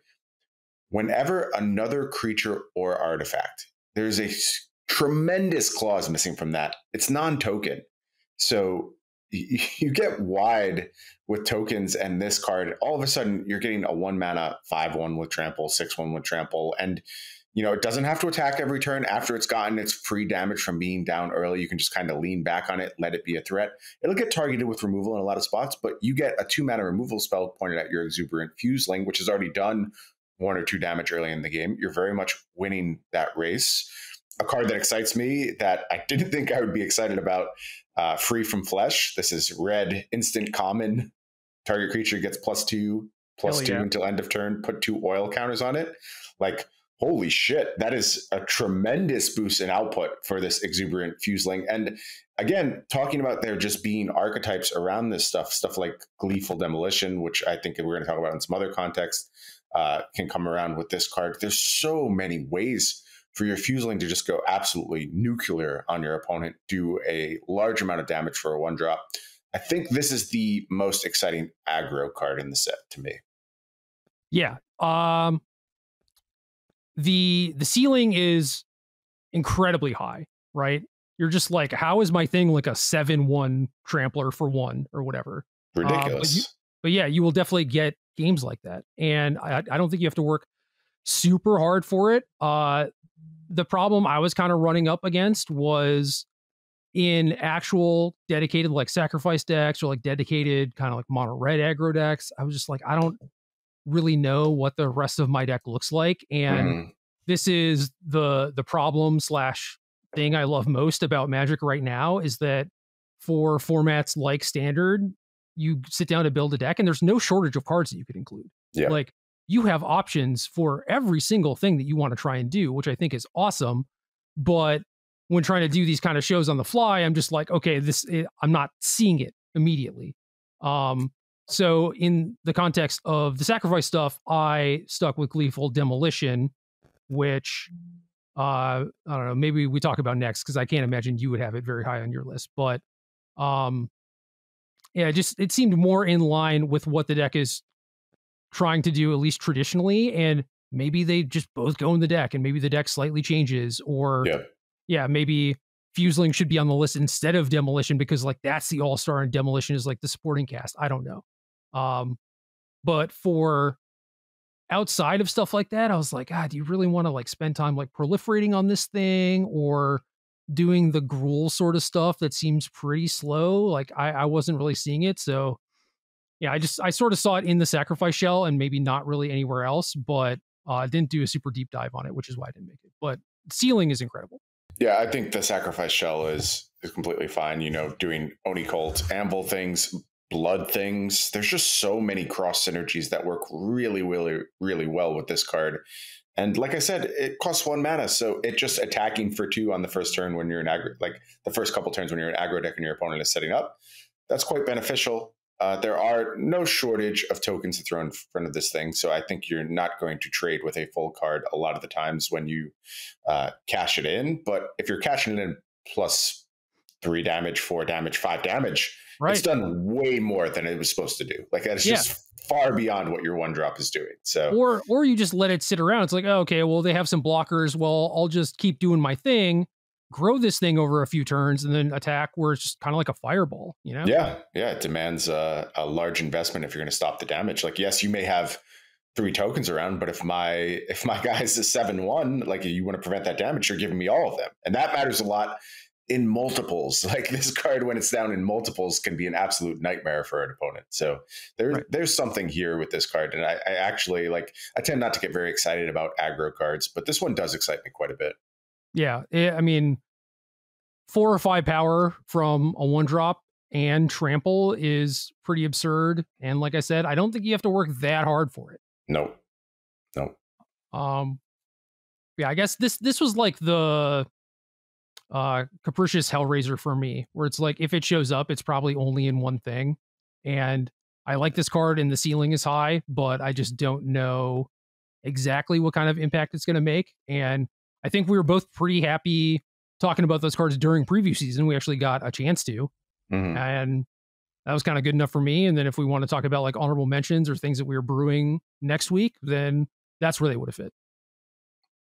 whenever another creature or artifact, there's a tremendous clause missing from that. It's non-token. So you get wide with tokens and this card. All of a sudden, you're getting a 1-mana 5/1 with trample, 6/1 with trample. And, you know, it doesn't have to attack every turn. After it's gotten its free damage from being down early, you can just kind of lean back on it, let it be a threat. It'll get targeted with removal in a lot of spots, but you get a 2-mana removal spell pointed at your Exuberant Fuseling, which has already done 1 or 2 damage early in the game. You're very much winning that race. A card that excites me that I didn't think I would be excited about, Free from Flesh. This is red, instant common. Target creature gets +2/+2 until end of turn. Put 2 oil counters on it. Like, holy shit, that is a tremendous boost in output for this Exuberant Fuseling. And again, talking about there just being archetypes around this stuff like Gleeful Demolition, which I think we're going to talk about in some other context, can come around with this card. There's so many ways for your Fuseling to just go absolutely nuclear on your opponent, do a large amount of damage for a 1-drop. I think this is the most exciting aggro card in the set to me. Yeah. The ceiling is incredibly high, right? You're just like, how is my thing like a 7/1 trampler for 1 or whatever? Ridiculous. But yeah, you will definitely get games like that. And I don't think you have to work super hard for it. The problem I was kind of running up against was in actual dedicated like sacrifice decks or like dedicated kind of like mono red aggro decks, I was just like, I don't really know what the rest of my deck looks like. And this is the problem slash thing I love most about Magic right now, is that for formats like Standard, you sit down to build a deck and there's no shortage of cards that you could include. Yeah. Like, you have options for every single thing that you want to try and do, which I think is awesome. But when trying to do these kind of shows on the fly, I'm just like, okay, this, I'm not seeing it immediately. So in the context of the sacrifice stuff, I stuck with Gleeful Demolition, which I don't know, maybe we talk about next, because I can't imagine you would have it very high on your list. But yeah, just it seemed more in line with what the deck is trying to do, at least traditionally, and maybe they just both go in the deck, and maybe the deck slightly changes, or yeah, maybe Fuseling should be on the list instead of Demolition, because like that's the all-star and Demolition is like the supporting cast. I don't know. But for outside of stuff like that, I was like, do you really want to like spend time like proliferating on this thing or doing the gruel sort of stuff that seems pretty slow? Like I wasn't really seeing it. So yeah, I sort of saw it in the sacrifice shell and maybe not really anywhere else, but I didn't do a super deep dive on it, which is why I didn't make it. But ceiling is incredible. Yeah, I think the sacrifice shell is completely fine. You know, doing Oni Cult, Anvil things, blood things. There's just so many cross synergies that work really, really, really well with this card. And like I said, it costs 1 mana, so it just attacking for 2 on the first turn when you're in aggro, like the first couple turns when you're in aggro deck and your opponent is setting up. That's quite beneficial. There are no shortage of tokens to throw in front of this thing, so I think you're not going to trade with a full card a lot of the times when you cash it in. But if you're cashing it in plus 3 damage, 4 damage, 5 damage, right, it's done way more than it was supposed to do. Like, that's just far beyond what your 1-drop is doing. So, or you just let it sit around. It's like, oh, okay, well, they have some blockers. Well, I'll just keep doing my thing, grow this thing over a few turns, and then attack, where it's just kind of like a fireball, you know? Yeah, yeah. It demands a large investment if you're going to stop the damage. Like, yes, you may have 3 tokens around, but if my guy is a 7/1, like, you want to prevent that damage, you're giving me all of them, and that matters a lot in multiples. Like, this card, when it's down in multiples, can be an absolute nightmare for an opponent. So there's something here with this card, and I actually like. I tend not to get very excited about aggro cards, but this one does excite me quite a bit. Yeah, I mean, 4 or 5 power from a 1-drop and trample is pretty absurd. And like I said, I don't think you have to work that hard for it. No, no. Yeah, I guess this was like the Capricious Hellraiser for me, where it's like, if it shows up, it's probably only in one thing. And I like this card, and the ceiling is high, but I just don't know exactly what kind of impact it's going to make. And I think we were both pretty happy talking about those cards during preview season. We actually got a chance to, and that was kind of good enough for me. And then if we want to talk about like honorable mentions or things that we were brewing next week, then that's where they would have fit.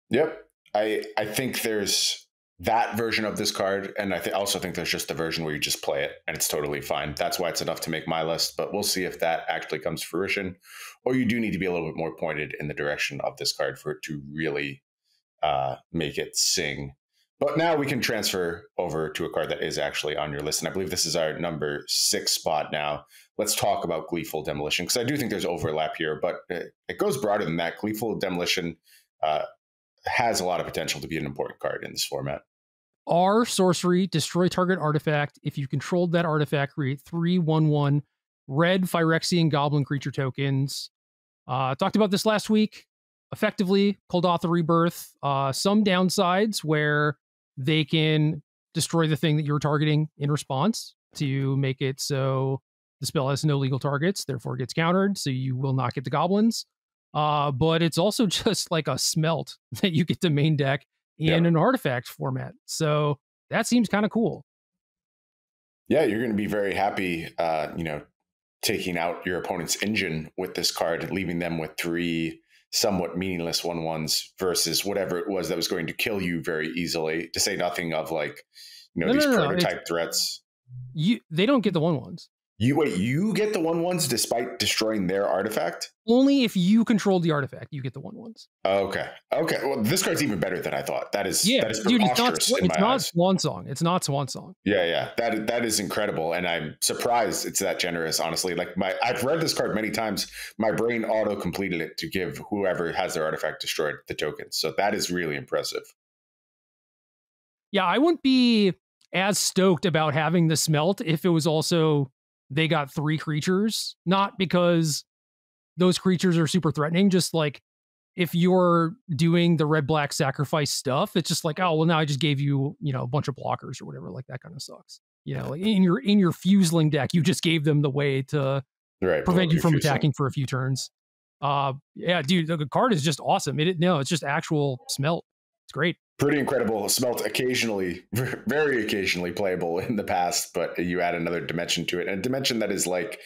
Yep. I think there's that version of this card, and I also think there's just the version where you just play it and it's totally fine. That's why it's enough to make my list, but we'll see if that actually comes to fruition, or you do need to be a little bit more pointed in the direction of this card for it to really make it sing. But now we can transfer over to a card that is actually on your list, and I believe this is our number 6 spot now. Let's talk about Gleeful Demolition, because I do think there's overlap here, but it goes broader than that. Gleeful Demolition has a lot of potential to be an important card in this format. Our sorcery, destroy target artifact. If you controlled that artifact, create 3/1/1 red Phyrexian Goblin creature tokens. Talked about this last week. Effectively, Koldatha Rebirth. Some downsides where they can destroy the thing that you're targeting in response to make it so the spell has no legal targets, therefore gets countered, so you will not get the goblins. But it's also just like a smelt that you get to main deck in an artifact format. So that seems kind of cool. Yeah, you're going to be very happy, you know, taking out your opponent's engine with this card, leaving them with 3 somewhat meaningless 1/1s versus whatever it was that was going to kill you very easily, to say nothing of like, you know, these prototype threats. They don't get the 1/1s. You get the 1/1s despite destroying their artifact? Only if you control the artifact, you get the 1/1s. Okay. Okay. Well, this card's even better than I thought. That is, yeah, that is preposterous in my eyes. It's not Swan Song. It's not Swan Song. Yeah, yeah. That is incredible. And I'm surprised it's that generous, honestly. Like, I've read this card many times. My brain auto-completed it to give whoever has their artifact destroyed the tokens. So that is really impressive. Yeah, I wouldn't be as stoked about having the smelt if it was also... they got 3 creatures, not because those creatures are super threatening, just like if you're doing the red-black sacrifice stuff, it's just like, oh, well, now I just gave you, you know, a bunch of blockers or whatever, like that kind of sucks. You know, like in your Fuseling deck, you just gave them the way to prevent you from attacking for a few turns. Yeah, dude, the card is just awesome. It's just actual smelt. It's great. Pretty incredible. Smelt occasionally, very occasionally playable in the past, but you add another dimension to it. And a dimension that is like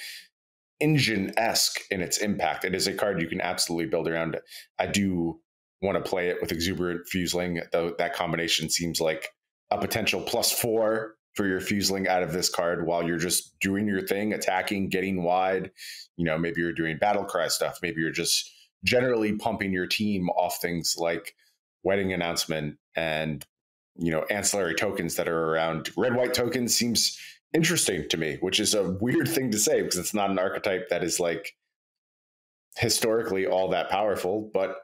engine-esque in its impact. It is a card you can absolutely build around. I do want to play it with Exuberant Fuseling, though that combination seems like a potential +4 for your Fuseling out of this card while you're just doing your thing, attacking, getting wide. You know, maybe you're doing battle cry stuff. Maybe you're just generally pumping your team off things like Wedding Announcement and, you know, ancillary tokens that are around. Red-white tokens seems interesting to me, which is a weird thing to say because it's not an archetype that is like historically all that powerful. But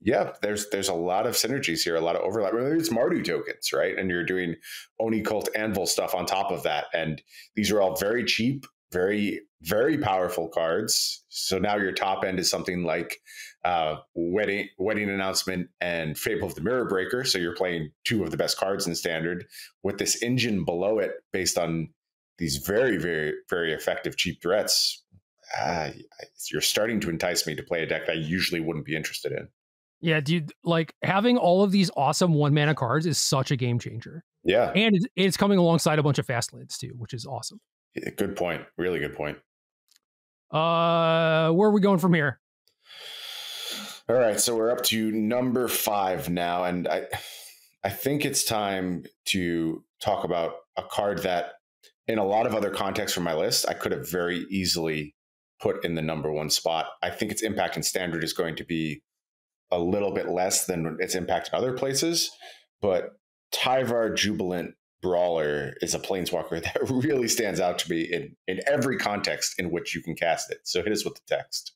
yeah, there's a lot of synergies here, a lot of overlap. Really, it's Mardu tokens, right? And you're doing Oni Cult Anvil stuff on top of that. And these are all very cheap, very, very powerful cards. So now your top end is something like Wedding Announcement and Fable of the Mirror Breaker. So you're playing 2 of the best cards in Standard with this engine below it based on these very, very, very effective cheap threats. You're starting to entice me to play a deck I usually wouldn't be interested in. Yeah, dude, like having all of these awesome 1-mana cards is such a game changer. Yeah. And it's coming alongside a bunch of fast lands too, which is awesome. Good point. Really good point. Where are we going from here? All right, so we're up to number 5 now, and I think it's time to talk about a card that, in a lot of other contexts from my list, I could have very easily put in the number 1 spot. I think its impact in Standard is going to be a little bit less than its impact in other places, but Tyvar Jubilant Brawler is a planeswalker that really stands out to me in every context in which you can cast it. So hit us with the text.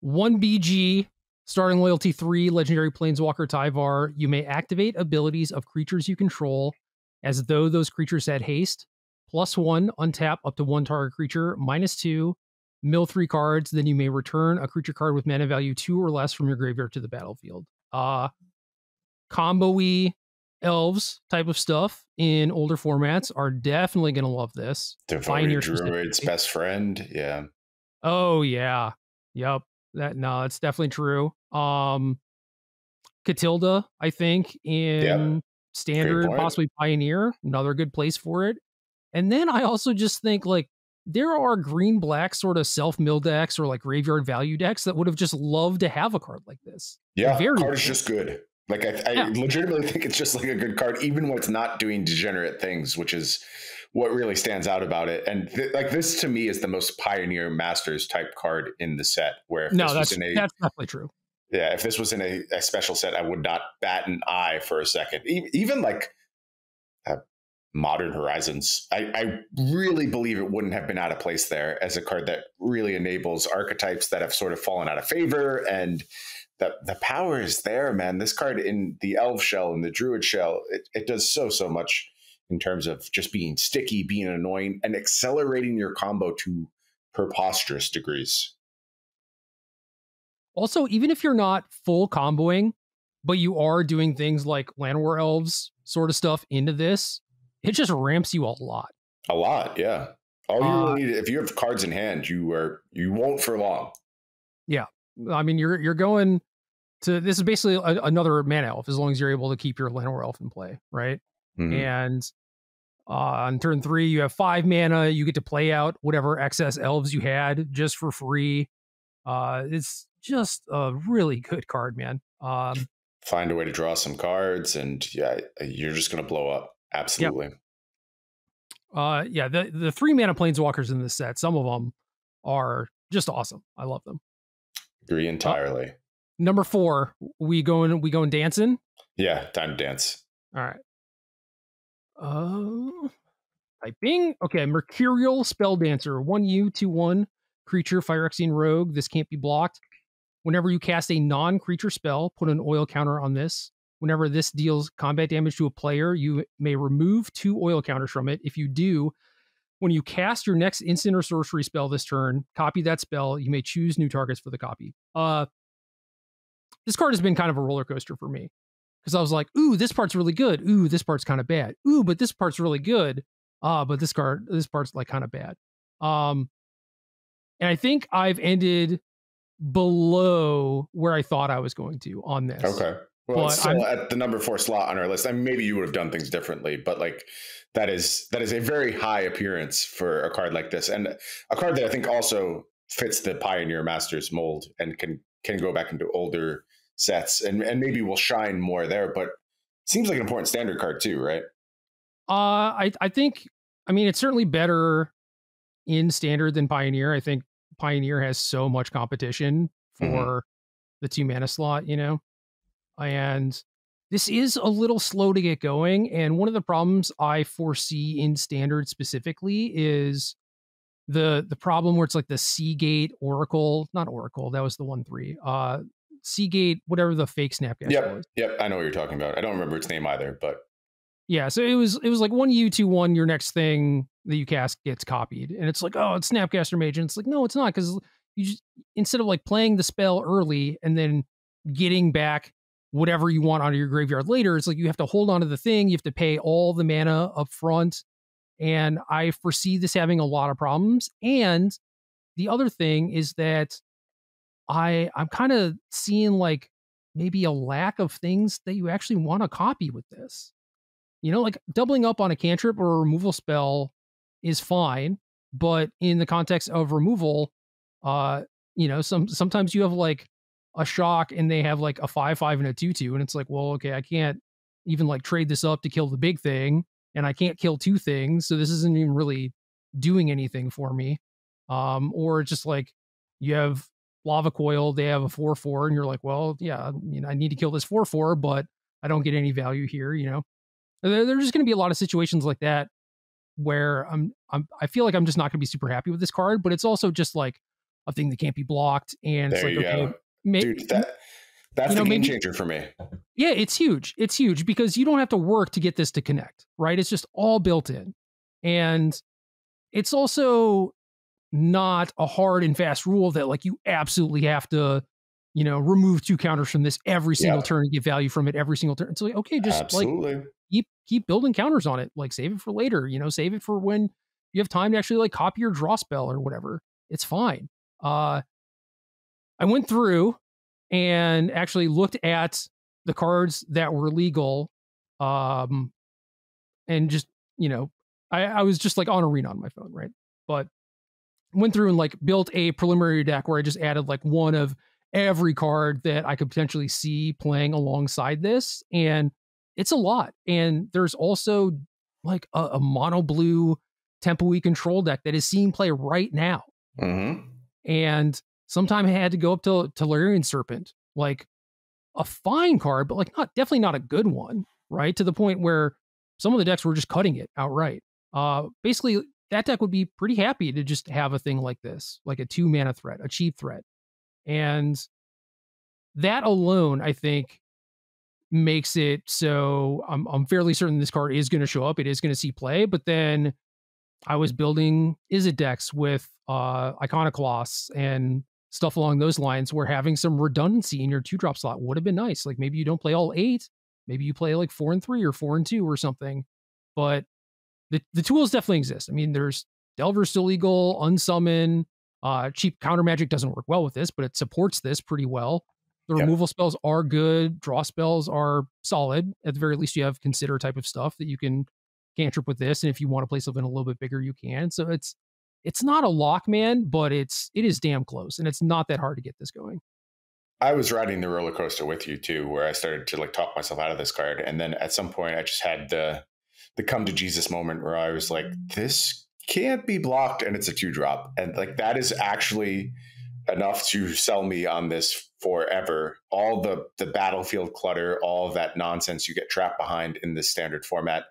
1 BG, starting loyalty 3, legendary planeswalker Tyvar. You may activate abilities of creatures you control as though those creatures had haste. +1, untap up to 1 target creature. -2, mill 3 cards. Then you may return a creature card with mana value 2 or less from your graveyard to the battlefield. Combo-y elves type of stuff in older formats are definitely going to love this. Devoted Druid's best friend. Yeah. Oh yeah. Yep. No, it's definitely true. Catilda, I think, in Standard, possibly Pioneer, another good place for it. And then I also just think like there are green-black sort of self-mill decks or like graveyard value decks that would have just loved to have a card like this. Yeah, the card is just good. Like I legitimately think it's just like a good card, even when it's not doing degenerate things, which is what really stands out about it. And like this to me is the most Pioneer Masters type card in the set. Where if that's definitely true. Yeah, if this was in a special set, I would not bat an eye for a second. Even like Modern Horizons, I really believe it wouldn't have been out of place there as a card that really enables archetypes that have sort of fallen out of favor. And the power is there, man. This card in the elf shell and the druid shell, it does so much in terms of just being sticky, being annoying, and accelerating your combo to preposterous degrees. Also, even if you're not full comboing, but you are doing things like Llanowar Elves sort of stuff into this, it just ramps you a lot. A lot, yeah. All you really need, if you have cards in hand, you won't for long. Yeah. I mean, you're going to, this is basically another mana elf, as long as you're able to keep your Llanowar Elf in play, right? Mm-hmm. And on turn 3, you have 5 mana. You get to play out whatever excess elves you had just for free. It's just a really good card, man. Find a way to draw some cards, and yeah, you're just going to blow up. Absolutely. Yep. Yeah, the three mana planeswalkers in this set, some of them are just awesome. I love them. Agree entirely. Number four, we going dancing. Yeah, time to dance. All right. Typing. Okay, Mercurial Spell Dancer, 1/2/1 creature Phyrexian Rogue. This can't be blocked. Whenever you cast a non-creature spell, put an oil counter on this. Whenever this deals combat damage to a player, you may remove 2 oil counters from it. If you do, when you cast your next instant or sorcery spell this turn, copy that spell. You may choose new targets for the copy. This card has been kind of a roller coaster for me, because I was like, ooh, this part's really good. Ooh, this part's kind of bad. Ooh, but this part's really good. But this part's like kind of bad. And I think I've ended below where I thought I was going to on this. Okay. Well, it's still at the number 4 slot on our list. I mean, maybe you would have done things differently, but like that is a very high appearance for a card like this, and a card that I think also fits the Pioneer Masters mold and can go back into older sets and maybe will shine more there. But seems like an important standard card too, right? I think, I mean, it's certainly better in standard than Pioneer. I think Pioneer has so much competition for the 2 mana slot, you know. And this is a little slow to get going. And one of the problems I foresee in standard specifically is the problem where it's like the Seagate Oracle, not Oracle, that was the 1/3. Seagate, whatever the fake Snapcaster was. Yep, I know what you're talking about. I don't remember its name either, but yeah, so it was like 1/2/1, your next thing that you cast gets copied. And it's like, oh, it's Snapcaster Mage. And it's like, no, it's not, because you just, instead of like playing the spell early and then getting back whatever you want out of your graveyard later, it's like you have to hold on to the thing. You have to pay all the mana up front. And I foresee this having a lot of problems. And the other thing is that I'm kind of seeing like maybe a lack of things that you actually want to copy with this. You know, like doubling up on a cantrip or a removal spell is fine, but in the context of removal, you know, sometimes you have like a shock and they have like a 5/5 and a 2/2, and it's like, well, okay, I can't even like trade this up to kill the big thing, and I can't kill 2 things, so this isn't even really doing anything for me. Or just like you have Lava Coil, they have a 4/4, and you're like, well, yeah, you know, I need to kill this 4/4, but I don't get any value here, you know. There's just going to be a lot of situations like that where I feel like I'm just not going to be super happy with this card, but it's also just like a thing that can't be blocked, and it's like, okay, dude, that's the game changer for me. Yeah, it's huge. It's huge because you don't have to work to get this to connect, right? It's just all built in. And it's also not a hard and fast rule that like you absolutely have to, you know, remove 2 counters from this every single turn and get value from it every single turn. It's like, okay, just like keep building counters on it. Like save it for later, you know, save it for when you have time to actually like copy your draw spell or whatever. It's fine. I went through and actually looked at the cards that were legal, and just, you know, I was just like on Arena on my phone, right? But went through and like built a preliminary deck where I just added like one of every card that I could potentially see playing alongside this, and it's a lot. And there's also like a mono blue tempo-y control deck that is seeing play right now, and sometime I had to go up to Talarian Serpent, like a fine card, but like definitely not a good one, right? To the point where some of the decks were just cutting it outright. Basically, that deck would be pretty happy to just have a thing like this, like a 2 mana threat, a cheap threat. And that alone, I think, makes it so I'm fairly certain this card is going to show up. It is going to see play, but then I was building Izzet decks with Iconoclasts and stuff along those lines, where having some redundancy in your 2-drop slot would have been nice. Like maybe you don't play all 8, maybe you play like 4 and 3 or 4 and 2 or something. But the tools definitely exist. I mean, there's Delver's still legal, Unsummon, cheap counter magic doesn't work well with this, but it supports this pretty well. The removal spells are good, draw spells are solid. At the very least, you have Consider type of stuff that you can cantrip with this, and if you want to play something a little bit bigger, you can. So it's not a lock, man, but it is damn close, and it's not that hard to get this going. I was riding the roller coaster with you too, where I started to like talk myself out of this card, and then at some point I just had the the come to Jesus moment where I was like, this can't be blocked, and it's a 2-drop. And like, that is actually enough to sell me on this forever. All the battlefield clutter, all of that nonsense you get trapped behind in this standard format,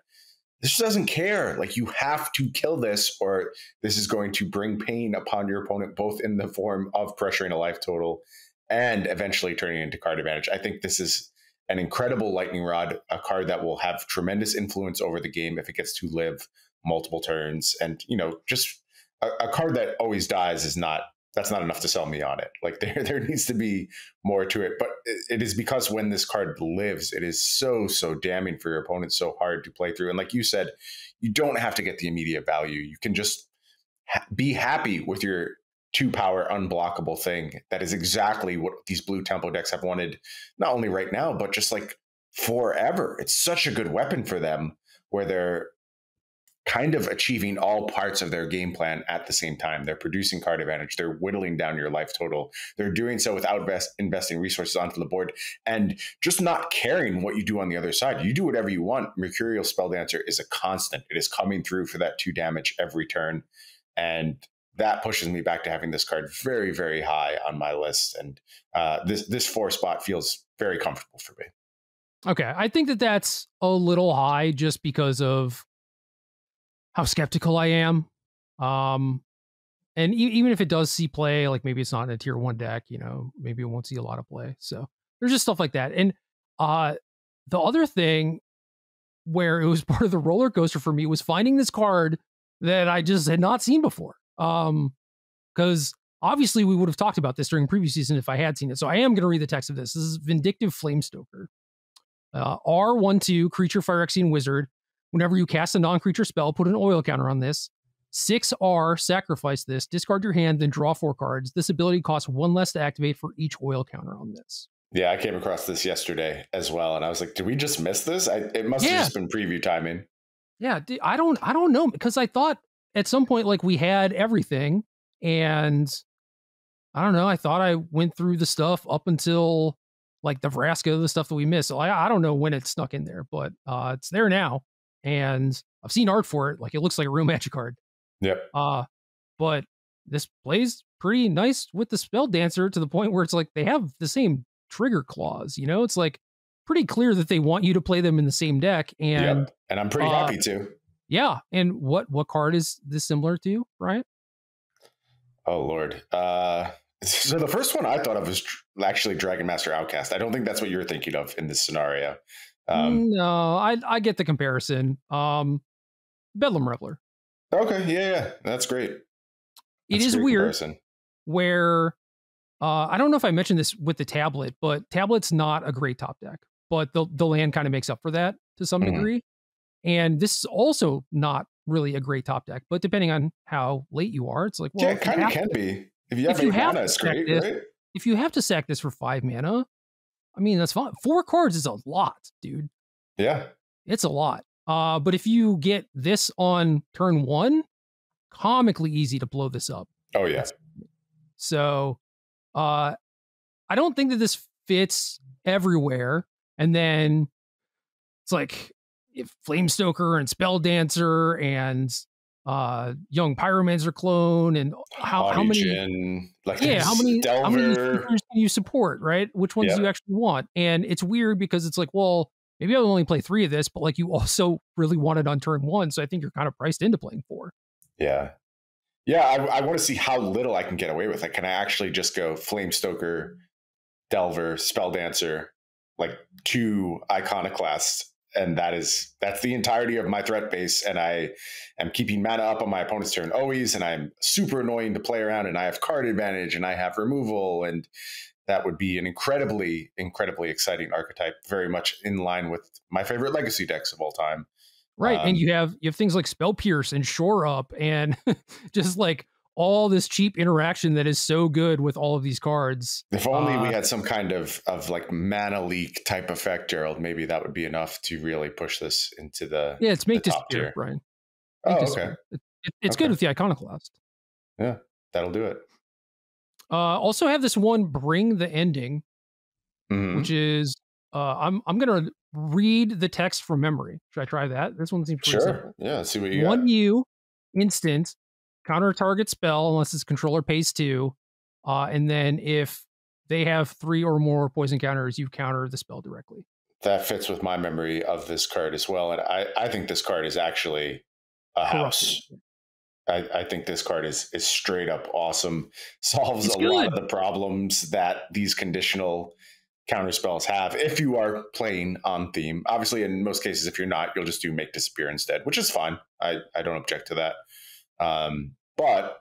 this doesn't care. Like, you have to kill this, or this is going to bring pain upon your opponent, both in the form of pressuring a life total and eventually turning into card advantage. I think this is an incredible lightning rod, a card that will have tremendous influence over the game if it gets to live multiple turns. And, you know, just a card that always dies is not, that's not enough to sell me on it. Like, there needs to be more to it. But it is because when this card lives, it is so damning for your opponent, so hard to play through. And like you said, you don't have to get the immediate value. You can just be happy with your 2-power unblockable thing. That is exactly what these blue tempo decks have wanted, not only right now, but just like forever. It's such a good weapon for them, where they're kind of achieving all parts of their game plan at the same time. They're producing card advantage, they're whittling down your life total, they're doing so without investing resources onto the board, and just not caring what you do on the other side. You do whatever you want. Mercurial Spell Dancer is a constant. It is coming through for that 2 damage every turn, and that pushes me back to having this card very, very high on my list. And this 4-spot feels very comfortable for me. Okay, I think that that's a little high just because of how skeptical I am. And even if it does see play, like maybe it's not in a tier 1 deck, you know, maybe it won't see a lot of play. So there's just stuff like that. And the other thing where it was part of the roller coaster for me was finding this card that I just had not seen before. Because obviously we would have talked about this during previous season if I had seen it. So I am going to read the text of this. This is Vindictive Flamestoker. R12 creature, fire, Phyrexian wizard. Whenever you cast a non-creature spell, put an oil counter on this. 6R, sacrifice this, discard your hand, then draw 4 cards. This ability costs 1 less to activate for each oil counter on this. Yeah, I came across this yesterday as well, and I was like, did we just miss this? It must have just been preview timing. Yeah, I don't know, because I thought at some point, like, we had everything, and I don't know, I thought I went through the stuff up until, like, the Vraska, the stuff that we missed. So I don't know when it snuck in there, but it's there now. And I've seen art for it. Like, it looks like a real Magic card. Yep. But this plays pretty nice with the Spell Dancer, to the point where it's like they have the same trigger clause. You know, it's like pretty clear that they want you to play them in the same deck. And yep. And I'm pretty happy to. Yeah. And what card is this similar to, Brian? Oh, Lord. So the first one I thought of was actually Dragon Master Outcast. I don't think that's what you're thinking of in this scenario. No, I get the comparison. Bedlam Reveler. Okay, yeah, that's great. That's it is weird comparison. Where I don't know if I mentioned this with the tablet, but tablet's not a great top deck, but the land kind of makes up for that to some degree. And this is also not really a great top deck, but depending on how late you are, it's like, well, yeah, it kind of can be. If you have any mana, it's great, right? If you have to sack this for 5 mana, I mean, that's fine. 4 cards is a lot, dude. Yeah. It's a lot. But if you get this on turn 1, comically easy to blow this up. Oh, yeah. So I don't think that this fits everywhere. And then it's like if Flamestoker and Spell Dancer and Young Pyromancer clone, and how many, like, yeah, how many creatures can you support, right? Which ones do you actually want? And it's weird because it's like, well, maybe I'll only play 3 of this, but like, you also really want it on turn 1, so I think you're kind of priced into playing 4. Yeah, yeah. I want to see how little I can get away with. Like, can I actually just go Flamestoker, Delver, Spell Dancer, like 2 Iconoclasts? And that's the entirety of my threat base, and I am keeping mana up on my opponent's turn always, and I'm super annoying to play around, and I have card advantage, and I have removal, and that would be an incredibly exciting archetype, very much in line with my favorite legacy decks of all time. Right, and you have things like Spell Pierce and Shore Up, and just like all this cheap interaction that is so good with all of these cards. If only we had some kind of like mana leak type effect, Gerald, maybe that would be enough to really push this into the yeah. It's Make Disappear, Brian. Make Disappear. It's okay. Good with the Iconoclast. Yeah, that'll do it. Also have this one, Bring the Ending, which is I'm going to read the text from memory. Should I try that? This one seems pretty simple. Yeah, see what you got. 1U, instant, counter target spell unless its controller pays 2. And then if they have 3 or more poison counters, you counter the spell directly. That fits with my memory of this card as well. And I think this card is actually a house. I think this card is straight up awesome. Solves a lot of the problems that these conditional counter spells have if you are playing on theme. Obviously, in most cases, if you're not, you'll just do Make Disappear instead, which is fine. I don't object to that. But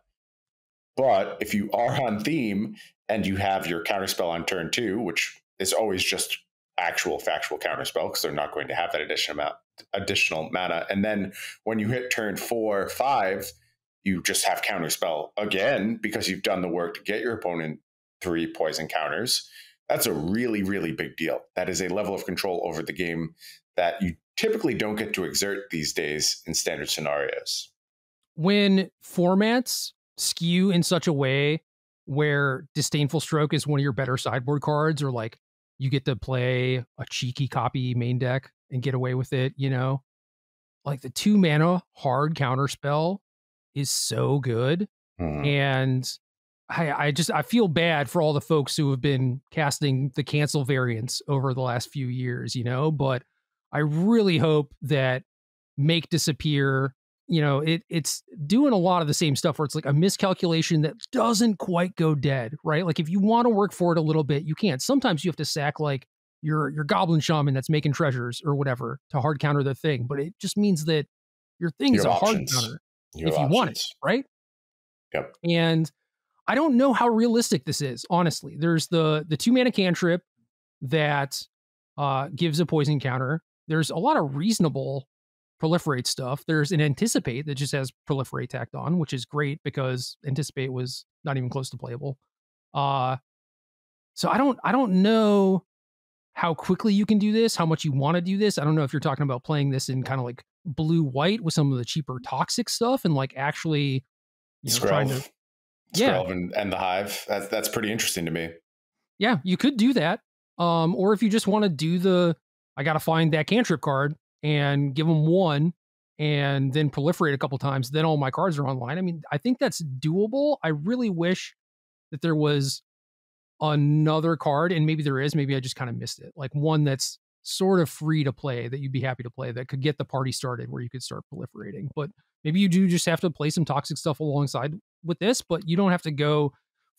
if you are on theme and you have your counter spell on turn 2, which is always just actual factual counterspell because they're not going to have that additional mana, and then when you hit turn 4 or 5, you just have counterspell again because you've done the work to get your opponent 3 poison counters. That's a really, really big deal. That is a level of control over the game that you typically don't get to exert these days in standard scenarios. When formats skew in such a way where Disdainful Stroke is one of your better sideboard cards, or like you get to play a cheeky copy main deck and get away with it, you know, like the 2 mana hard counter spell is so good. Mm-hmm. And I feel bad for all the folks who have been casting the cancel variants over the last few years, you know, but I really hope that Make Disappear, you know, it's doing a lot of the same stuff where it's like a miscalculation that doesn't quite go dead, right? Like if you want to work for it a little bit, you can't. Sometimes you have to sack like your goblin shaman that's making treasures or whatever to hard counter the thing, but it just means that your thing's a hard counter if you want it, right? Yep. And I don't know how realistic this is, honestly. There's the 2 mana cantrip that gives a poison counter. There's a lot of reasonable proliferate stuff. There's an Anticipate that just has proliferate tacked on, which is great because Anticipate was not even close to playable. So I don't know how quickly you can do this, how much you want to do this. I don't know if you're talking about playing this in kind of like blue white with some of the cheaper toxic stuff and like actually, you know, trying to Skrelv and the Hive. That's pretty interesting to me. Yeah, you could do that. Or if you just want to do the I gotta find that cantrip card and give them 1 and then proliferate a couple times, then all my cards are online. I mean, I think that's doable. I really wish that there was another card, and maybe there is, maybe I just kind of missed it, like one that's sort of free to play that you'd be happy to play that could get the party started where you could start proliferating. But maybe you do just have to play some toxic stuff alongside with this, but you don't have to go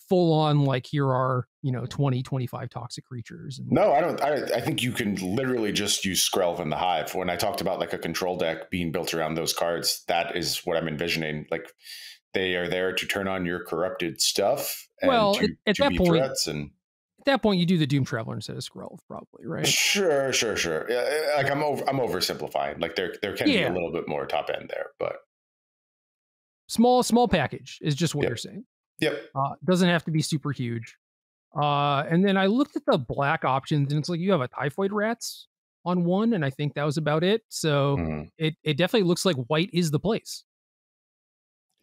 full on like here are, you know, 20-25 toxic creatures. No, I think you can literally just use Skrelv and the Hive. When I talked about like a control deck being built around those cards, that is what I'm envisioning. Like they are there to turn on your corrupted stuff. And well, at that point you do the Doom Traveler instead of Skrelv, probably, right? Sure. Yeah, like I'm oversimplifying. Like there can be a little bit more top end there, but small package is just what you're saying. Yep. Doesn't have to be super huge. And then I looked at the black options, and it's like you have a Typhoid Rats on 1, and I think that was about it. So it definitely looks like white is the place.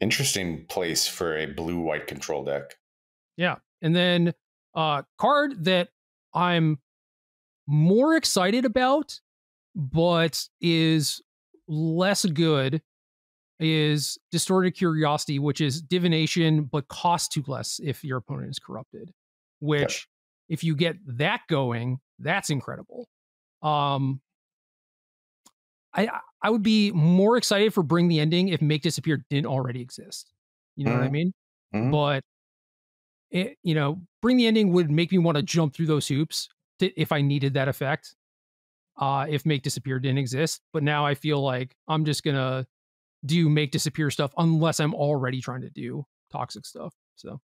Interesting place for a blue-white control deck. Yeah. And then card that I'm more excited about, but is less good, is Distorted Curiosity, which is divination but costs 2 less if your opponent is corrupted, which if you get that going, that's incredible. I would be more excited for Bring the Ending if Make Disappear didn't already exist, you know what I mean? But it, you know, Bring the Ending would make me want to jump through those hoops if I needed that effect if Make Disappear didn't exist. But now I feel like I'm just gonna do Make Disappear stuff unless I'm already trying to do toxic stuff. So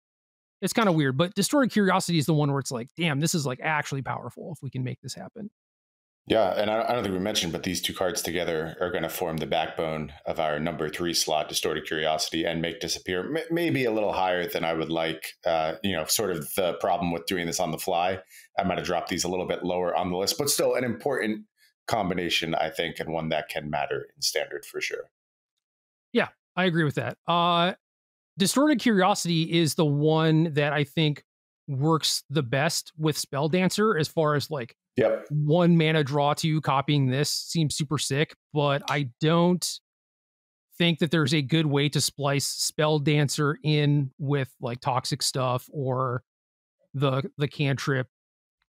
it's kind of weird, but Distorted Curiosity is the one where it's like, damn, this is like actually powerful if we can make this happen. Yeah, and I don't think we mentioned, but these two cards together are going to form the backbone of our number 3 slot, Distorted Curiosity and Make Disappear. Maybe a little higher than I would like, you know, sort of the problem with doing this on the fly. I might have dropped these a little bit lower on the list, but still an important combination, I think, and one that can matter in standard for sure. Yeah, I agree with that. Distorted Curiosity is the one that I think works the best with Spell Dancer as far as like Yep. One mana draw two, copying this seems super sick, but I don't think that there's a good way to splice Spell Dancer in with like toxic stuff or the cantrip,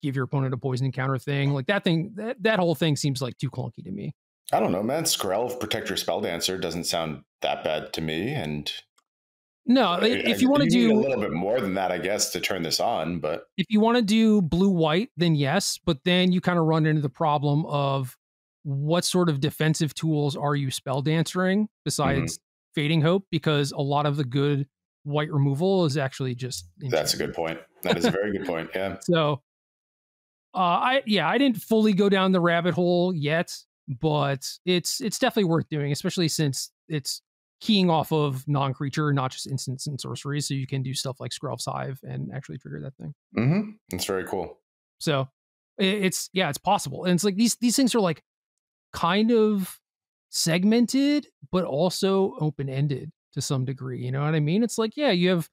give your opponent a poison encounter thing. Like that thing, that whole thing seems like too clunky to me. I don't know, man. Skrelv, Protect Your Spell Dancer doesn't sound that bad to me. And no, if you want to do a little bit more than that, I guess, to turn this on. But if you want to do blue white, then yes. But then you kind of run into the problem of what sort of defensive tools are you Spell Dancering besides Fading Hope, because a lot of the good white removal is actually just. That's a good point. That is a very good point. Yeah. So, I didn't fully go down the rabbit hole yet, but it's definitely worth doing, especially since it's keying off of non-creature, not just instants and sorceries, so you can do stuff like Skrelv's Hive and actually trigger that thing. Mm-hmm. That's very cool. So it's possible. And it's like these things are like kind of segmented, but also open-ended to some degree. You know what I mean? It's like, yeah, you have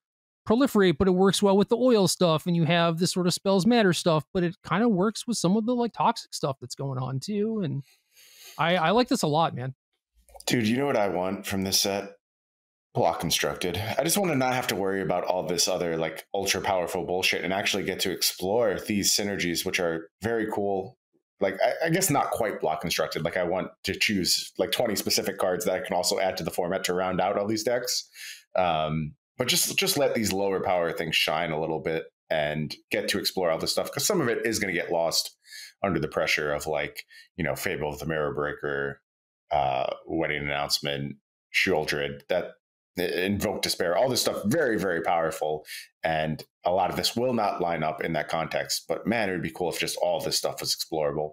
Proliferate, but it works well with the oil stuff, and you have this sort of Spells Matter stuff, but it kind of works with some of the like toxic stuff that's going on too. And I like this a lot, man. Dude, you know what I want from this set? Block Constructed. I just want to not have to worry about all this other like ultra powerful bullshit and actually get to explore these synergies, which are very cool. Like, I guess not quite Block Constructed. Like, I want to choose like 20 specific cards that I can also add to the format to round out all these decks. But just let these lower power things shine a little bit and get to explore all this stuff, because some of it is going to get lost under the pressure of like, you know, Fable of the Mirror Breaker, Wedding Announcement, Shieldred, that Invoke Despair, all this stuff, very, very powerful. And a lot of this will not line up in that context. But man, it would be cool if just all this stuff was explorable.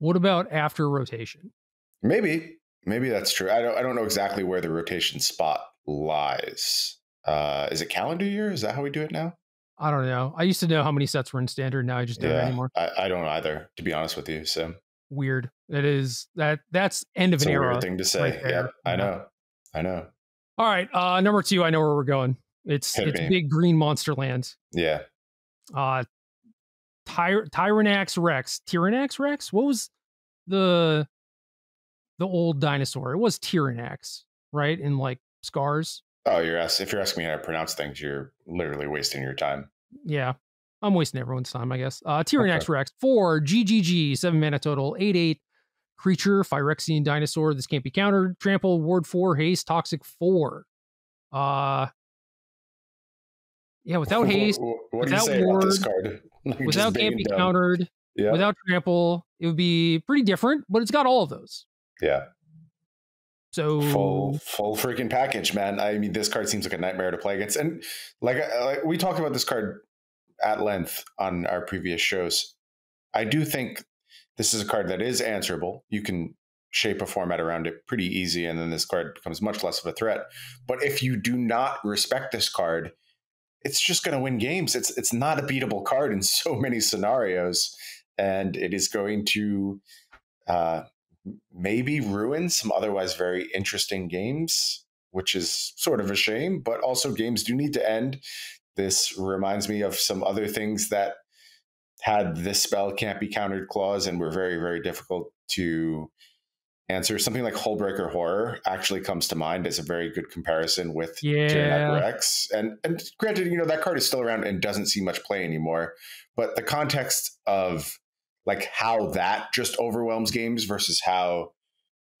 What about after rotation? Maybe that's true. I don't know exactly where the rotation spot lies. Is it calendar year? Is that how we do it now? I don't know. I used to know how many sets were in standard. Now I just don't anymore. I don't either, to be honest with you. So weird. It is that's end of an era. Weird thing to say. Right, yeah, I know. All right. Number two. I know where we're going. It's big green monster lands. Yeah. Tyrranax Rex. What was the old dinosaur? It was Tyrranax, right? In like Scars. Oh, if you're asking me how to pronounce things, you're literally wasting your time. Yeah, I'm wasting everyone's time, I guess. Tyrranax Rex, 4 GGG, 7 mana total, 8/8 creature, Phyrexian dinosaur. This can't be countered. Trample, Ward 4, Haste, Toxic 4. Without Haste, what do you say about this card? Without can't be countered, yeah. Without Trample, it would be pretty different, but it's got all of those. Yeah. So full freaking package, man. I mean, this card seems like a nightmare to play against. And like we talked about this card at length on our previous shows. I do think this is a card that is answerable. You can shape a format around it pretty easy, and then this card becomes much less of a threat. But if you do not respect this card, it's just going to win games. It's not a beatable card in so many scenarios, and it is going to maybe ruin some otherwise very interesting games, which is sort of a shame, but also games do need to end. This reminds me of some other things that had this spell can't be countered clause and were very, very difficult to answer. Something like Hullbreaker Horror actually comes to mind as a very good comparison with Tyrranax Rex. And granted, you know, that card is still around and doesn't see much play anymore, but the context of like how that just overwhelms games versus how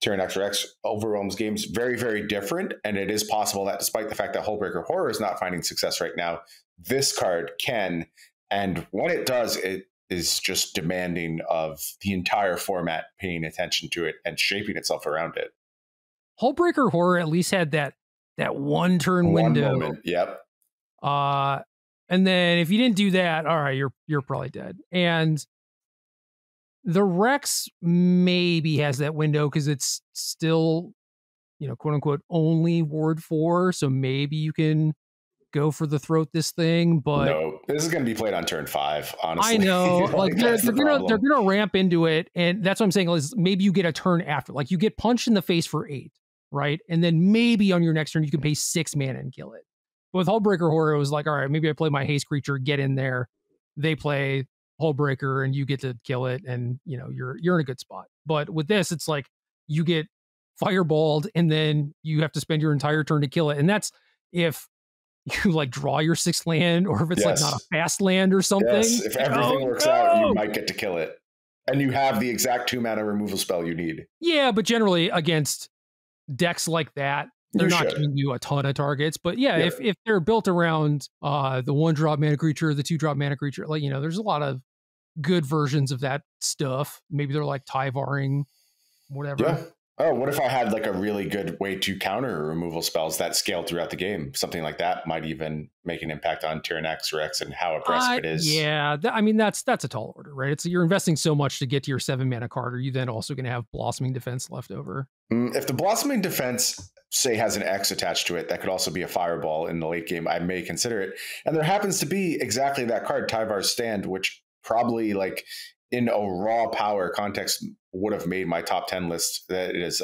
Tyrranax Rex overwhelms games, very, very different. And it is possible that despite the fact that Hullbreaker Horror is not finding success right now, this card can. And when it does, it is just demanding of the entire format paying attention to it and shaping itself around it. Hullbreaker Horror at least had that one turn window. Moment. Yep. And then if you didn't do that, all right, you're probably dead. And the Rex maybe has that window because it's still, you know, quote unquote, only Ward 4. So maybe you can go for the throat this thing, but no, this is going to be played on turn 5. Honestly, I know, like they're gonna ramp into it, and that's what I'm saying is maybe you get a turn after, like you get punched in the face for 8, right? And then maybe on your next turn you can pay 6 mana and kill it. But with Hullbreaker Horror, it was like, all right, maybe I play my haste creature, get in there. They play Hullbreaker and you get to kill it, and you know you're in a good spot. But with this, it's like you get fireballed and then you have to spend your entire turn to kill it, and that's if you like draw your sixth land, or if it's yes. like not a fast land or something. Yes. If everything works out, you might get to kill it, and you have the exact 2 mana removal spell you need. Yeah, but generally against decks like that, they're not giving you a ton of targets. But yeah, yeah. If they're built around the 1-drop mana creature, the 2-drop mana creature, like, you know, there's a lot of good versions of that stuff. Maybe they're like Tyvaring, whatever. Yeah. Oh, what if I had like a really good way to counter removal spells that scale throughout the game? Something like that might even make an impact on Tyrranax Rex and how oppressive it is. Yeah, I mean, that's a tall order, right? It's you're investing so much to get to your 7-mana card. Are you then also going to have Blossoming Defense left over? If the Blossoming Defense, say, has an X attached to it, that could also be a fireball in the late game, I may consider it. And there happens to be exactly that card, Tyvar's Stand, which probably like in a raw power context would have made my top 10 list. That is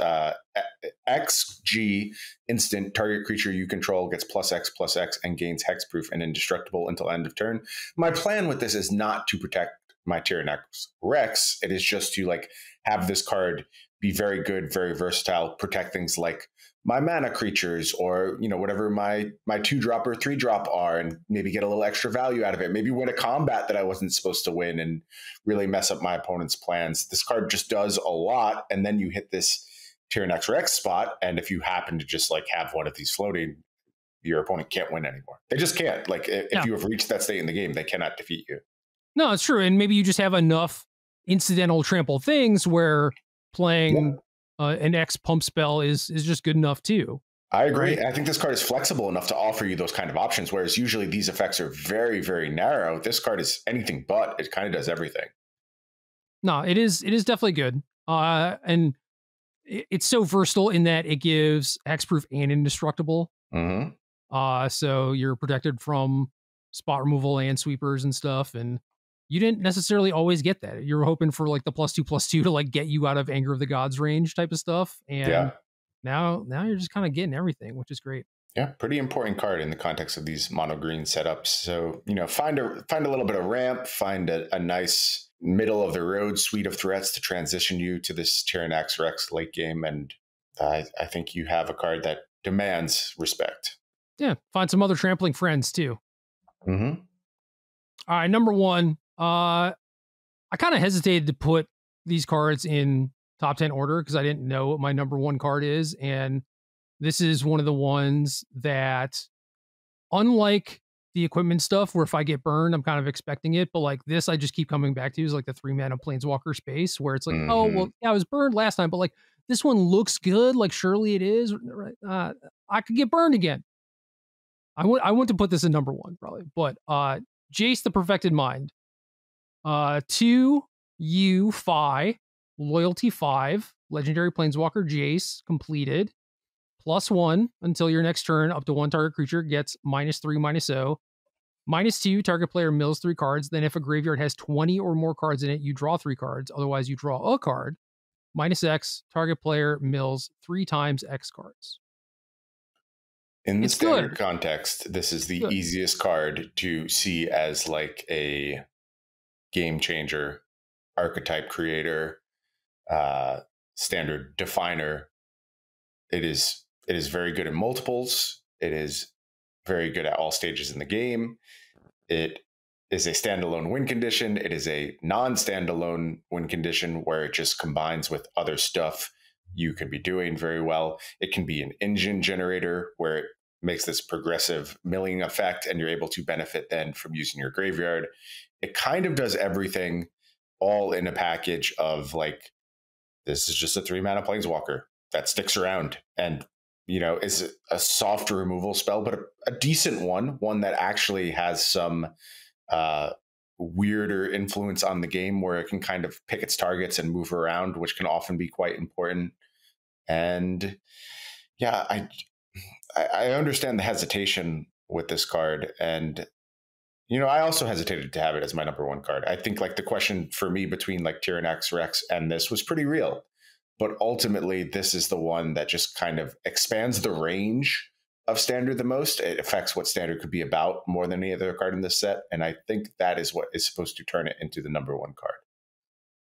XG instant, target creature you control gets +X+X and gains hexproof and indestructible until end of turn. My plan with this is not to protect my Tyrranax Rex. It is just to like have this card be very good, very versatile, protect things like my mana creatures, or you know whatever my 2-drop or 3-drop are, and maybe get a little extra value out of it. Maybe win a combat that I wasn't supposed to win and really mess up my opponent's plans. This card just does a lot, and then you hit this Tyrranax Rex spot, and if you happen to just like have one of these floating, your opponent can't win anymore. They just can't. Like if you have reached that state in the game, they cannot defeat you. No, it's true, and maybe you just have enough incidental trample things where playing. Yeah. An X pump spell is just good enough too. I agree. Right? I think this card is flexible enough to offer you those kind of options, whereas usually these effects are very, very narrow. This card is anything but. It kind of does everything. No, it is definitely good. And it's so versatile in that it gives hexproof and indestructible. Mm-hmm. So you're protected from spot removal and sweepers and stuff, and you didn't necessarily always get that. You were hoping for like the +2/+2 to like get you out of Anger of the Gods range type of stuff. And yeah. now you're just kind of getting everything, which is great. Yeah, pretty important card in the context of these mono green setups. So, you know, find a little bit of ramp, find a nice middle of the road suite of threats to transition you to this Tyrranax Rex late game. And I think you have a card that demands respect. Yeah, find some other trampling friends too. Mm-hmm. All right, number one. I kind of hesitated to put these cards in top 10 order because I didn't know what my number one card is. And this is one of the ones that, unlike the equipment stuff where if I get burned, I'm kind of expecting it. But like this, I just keep coming back to is like the 3-mana Planeswalker Space where it's like, mm-hmm. oh, well, yeah, I was burned last time, but like this one looks good. Like surely it is. I could get burned again. I want to put this in number one probably, but Jace, the Perfected Mind. 2U Phi, Loyalty 5, Legendary Planeswalker Jace, completed. +1 until your next turn, up to 1 target creature gets -3/-0. -2, target player mills 3 cards. Then if a graveyard has 20 or more cards in it, you draw 3 cards. Otherwise, you draw a card. -X, target player mills 3x X cards. In the standard context, this is the easiest card to see as like a game changer, archetype creator, standard definer. It is very good in multiples. It is very good at all stages in the game. It is a standalone win condition. It is a non-standalone win condition where it just combines with other stuff you can be doing very well. It can be an engine generator where it makes this progressive milling effect, and you're able to benefit then from using your graveyard. It kind of does everything all in a package of like, this is just a 3-mana Planeswalker that sticks around and, you know, is a soft removal spell, but a decent one that actually has some weirder influence on the game where it can kind of pick its targets and move around, which can often be quite important. And yeah, I understand the hesitation with this card, and you know, I also hesitated to have it as my number one card. I think like the question for me between like Tyrranax Rex and this was pretty real, but ultimately this is the one that just kind of expands the range of standard the most. It affects what standard could be about more than any other card in this set. And I think that is what is supposed to turn it into the number one card.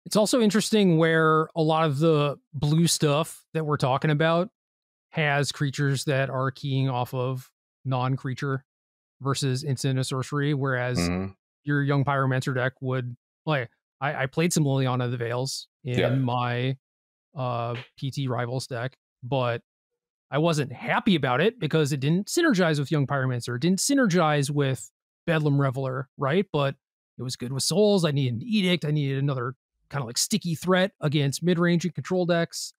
It's also interesting where a lot of the blue stuff that we're talking about has creatures that are keying off of non-creature versus instant and sorcery, whereas your Young Pyromancer deck would, like, I played some Liliana of the Veils in my PT Rivals deck, but I wasn't happy about it because it didn't synergize with Young Pyromancer. It didn't synergize with Bedlam Reveler, right? But it was good with Souls. I needed an Edict. I needed another kind of like sticky threat against mid-range and control decks.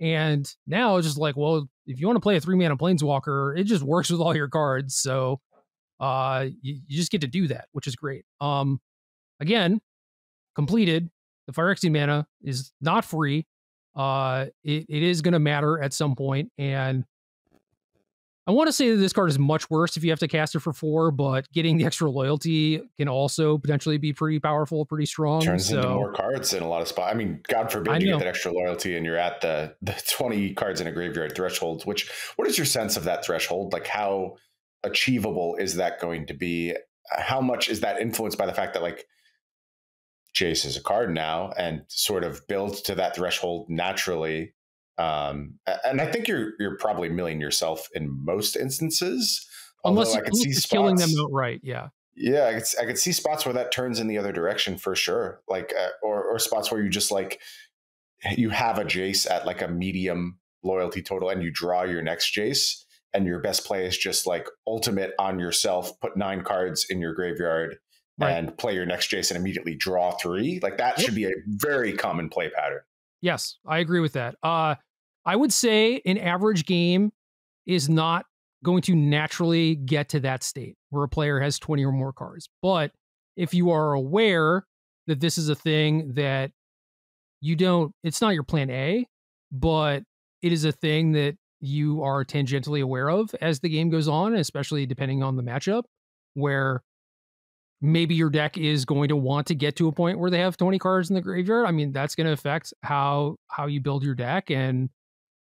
And now it's just like, well, if you want to play a 3-mana Planeswalker, it just works with all your cards. So you just get to do that, which is great. Again, completed. The Phyrexian mana is not free. It is going to matter at some point. And I want to say that this card is much worse if you have to cast it for 4, but getting the extra loyalty can also potentially be pretty powerful, pretty strong. Turns into more cards in a lot of spots. I mean, God forbid you get that extra loyalty and you're at the 20 cards in a graveyard threshold, which, what is your sense of that threshold? Like, how achievable is that going to be? How much is that influenced by the fact that, like, Jace is a card now and sort of builds to that threshold naturally? And I think you're probably milling yourself in most instances. Unless it's killing them outright, yeah. Yeah, I could see spots where that turns in the other direction for sure. Like, or spots where you just, like, you have a Jace at like a medium loyalty total and you draw your next Jace and your best play is just like ultimate on yourself, put 9 cards in your graveyard and play your next Jace and immediately draw 3. Like, that should be a very common play pattern. Yes, I agree with that. I would say an average game is not going to naturally get to that state where a player has 20 or more cards. But if you are aware that this is a thing that you don't, it's not your plan A, but it is a thing that you are tangentially aware of as the game goes on, especially depending on the matchup, where maybe your deck is going to want to get to a point where they have 20 cards in the graveyard. I mean, that's going to affect how you build your deck and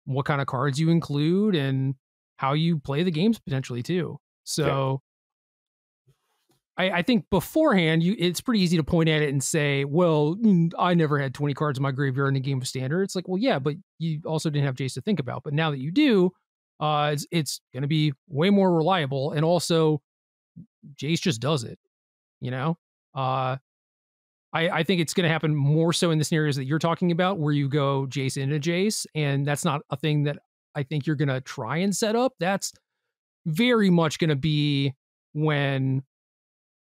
what kind of cards you include and how you play the games potentially too. So I think beforehand, it's pretty easy to point at it and say, well, I never had 20 cards in my graveyard in a game of standard. It's like, well, yeah, but you also didn't have Jace to think about. But now that you do, it's going to be way more reliable. And also, Jace just does it. You know, I think it's going to happen more so in the scenarios that you're talking about, where you go Jace into Jace, and that's not a thing that I think you're going to try and set up. That's very much going to be when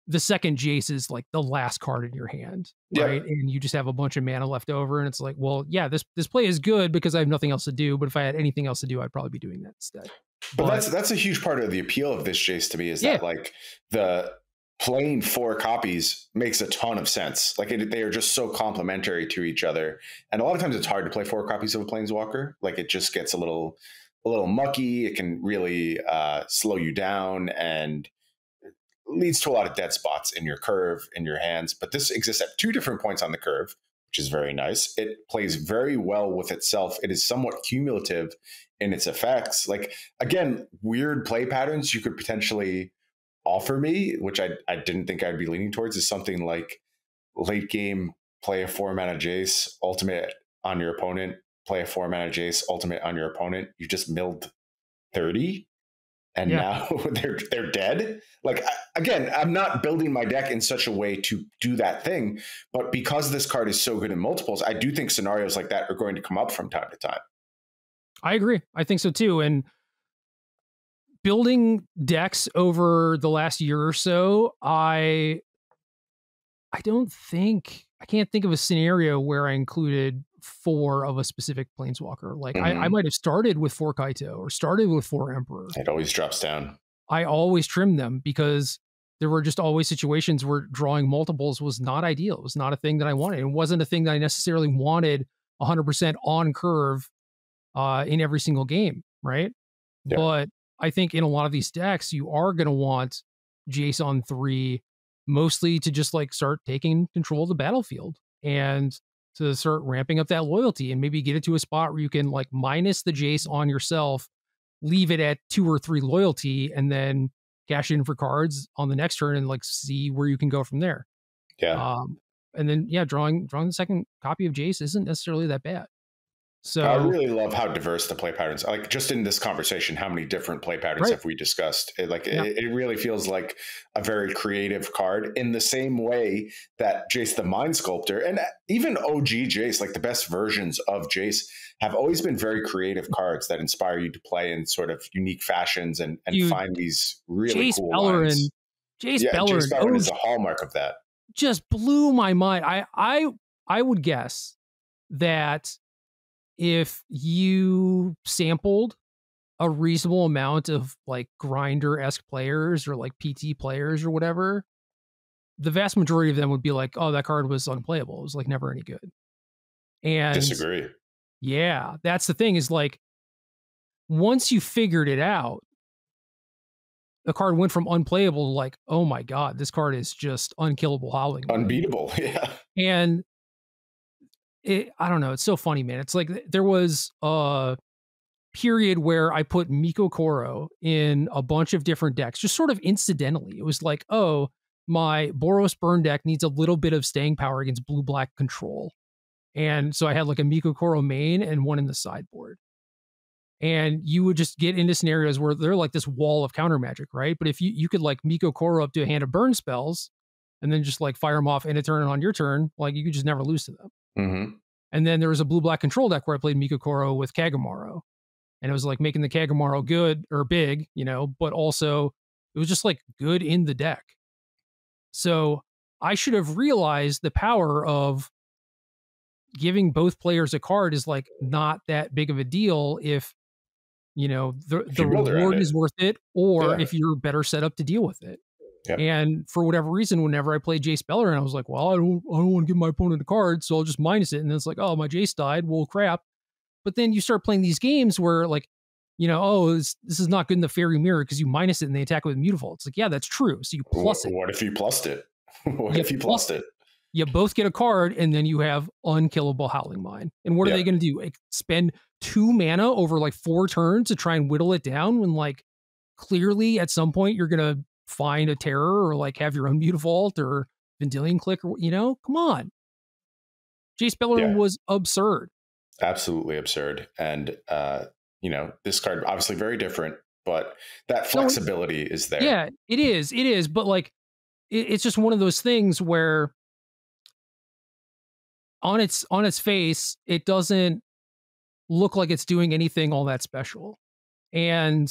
the second Jace is like the last card in your hand, right? And you just have a bunch of mana left over, and it's like, well, yeah, this play is good because I have nothing else to do. But if I had anything else to do, I'd probably be doing that instead. But that's a huge part of the appeal of this Jace to me, is that like playing 4 copies makes a ton of sense. Like, they are just so complementary to each other. And a lot of times it's hard to play 4 copies of a Planeswalker. Like, it just gets a little mucky. It can really slow you down and leads to a lot of dead spots in your curve, in your hands. But this exists at 2 different points on the curve, which is very nice. It plays very well with itself. It is somewhat cumulative in its effects. Like, again, weird play patterns you could potentially offer me, which I didn't think I'd be leaning towards, is something like late game, play a 4-mana Jace, ultimate on your opponent, play a 4-mana Jace, ultimate on your opponent. You just milled 30 and now they're dead. Like, again, I'm not building my deck in such a way to do that thing, but because this card is so good in multiples, I do think scenarios like that are going to come up from time to time. I agree. I think so too. And building decks over the last year or so, I can't think of a scenario where I included 4 of a specific Planeswalker. Like, I might have started with 4 Kaito or started with 4 Emperor. It always drops down. I always trimmed them because there were just always situations where drawing multiples was not ideal. It was not a thing that I wanted. It wasn't a thing that I necessarily wanted 100% on curve in every single game, right? Yeah. But I think in a lot of these decks, you are going to want Jace on 3, mostly to just like start taking control of the battlefield and to start ramping up that loyalty and maybe get it to a spot where you can like minus the Jace on yourself leave it at 2 or 3 loyalty and then cash in for cards on the next turn and like see where you can go from there. Yeah. And then, yeah, drawing the second copy of Jace isn't necessarily that bad. So I really love how diverse the play patterns are. Like just in this conversation, how many different play patterns have we discussed? It really feels like a very creative card in the same way that Jace the Mind Sculptor and even OG Jace, like the best versions of Jace, have always been very creative cards that inspire you to play in sort of unique fashions and find these really Jace cool Bellerin lines. Jace Bellerin is a hallmark of that. Just blew my mind. I would guess that if you sampled a reasonable amount of like grinder-esque players or like PT players or whatever, the vast majority of them would be like, oh, that card was unplayable. It was like never any good. And disagree. Yeah, that's the thing, is like once you figured it out, the card went from unplayable to like, oh my God, this card is just unkillable howling. Unbeatable. Yeah. And I don't know. It's so funny, man. It's like there was a period where I put Miko Koro in a bunch of different decks, just sort of incidentally. It was like, oh, my Boros Burn deck needs a little bit of staying power against blue-black control. And so I had like a Miko Koro main and one in the sideboard. And you would just get into scenarios where they're like this wall of counter magic, right? But if you could like Miko Koro up to a hand of burn spells and then just like fire them off in a turn and on your turn, like you could just never lose to them. Mm-hmm. And then there was a blue-black control deck where I played Miko Koro with Kagamaru, and it was like making the Kagamaru good or big, you know, but also it was just like good in the deck. So I should have realized the power of giving both players a card is like not that big of a deal if, you know, the reward is worth it, or if you're better set up to deal with it. Yep. And for whatever reason, whenever I played Jace Bellerin, I was like, well, I don't want to give my opponent a card, so I'll just minus it. And then it's like, oh, my Jace died. Well, crap. But then you start playing these games where, like, you know, oh, this is not good in the Fairy Mirror because you minus it and they attack it with Mutafol. It's like, yeah, that's true. So you plus it. What if you plussed it? What if you plussed it? You both get a card, and then you have unkillable Howling Mine. And what are they going to do? Like, spend 2 mana over, like, 4 turns to try and whittle it down when, like, clearly at some point you're going to find a terror or like have your own Mutavault or Vendilion Click, or, you know, come on. Jace Bellerin was absurd. Absolutely absurd. And, you know, this card obviously very different, but that flexibility is there. Yeah, it is. It is. But like, it's just one of those things where on its face, it doesn't look like it's doing anything all that special. And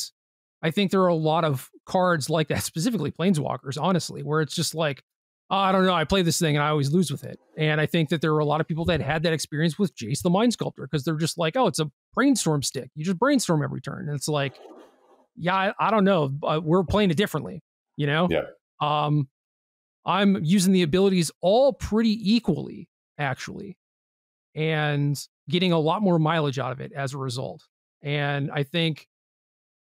I think there are a lot of cards like that, specifically Planeswalkers, honestly, where it's just like, oh, I don't know, I play this thing and I always lose with it. And I think that there were a lot of people that had that experience with Jace the Mind Sculptor because they're just like, oh, it's a brainstorm stick. You just brainstorm every turn. And it's like, yeah, I don't know. We're playing it differently, you know? Yeah. I'm using the abilities all pretty equally, actually, and getting a lot more mileage out of it as a result. And I think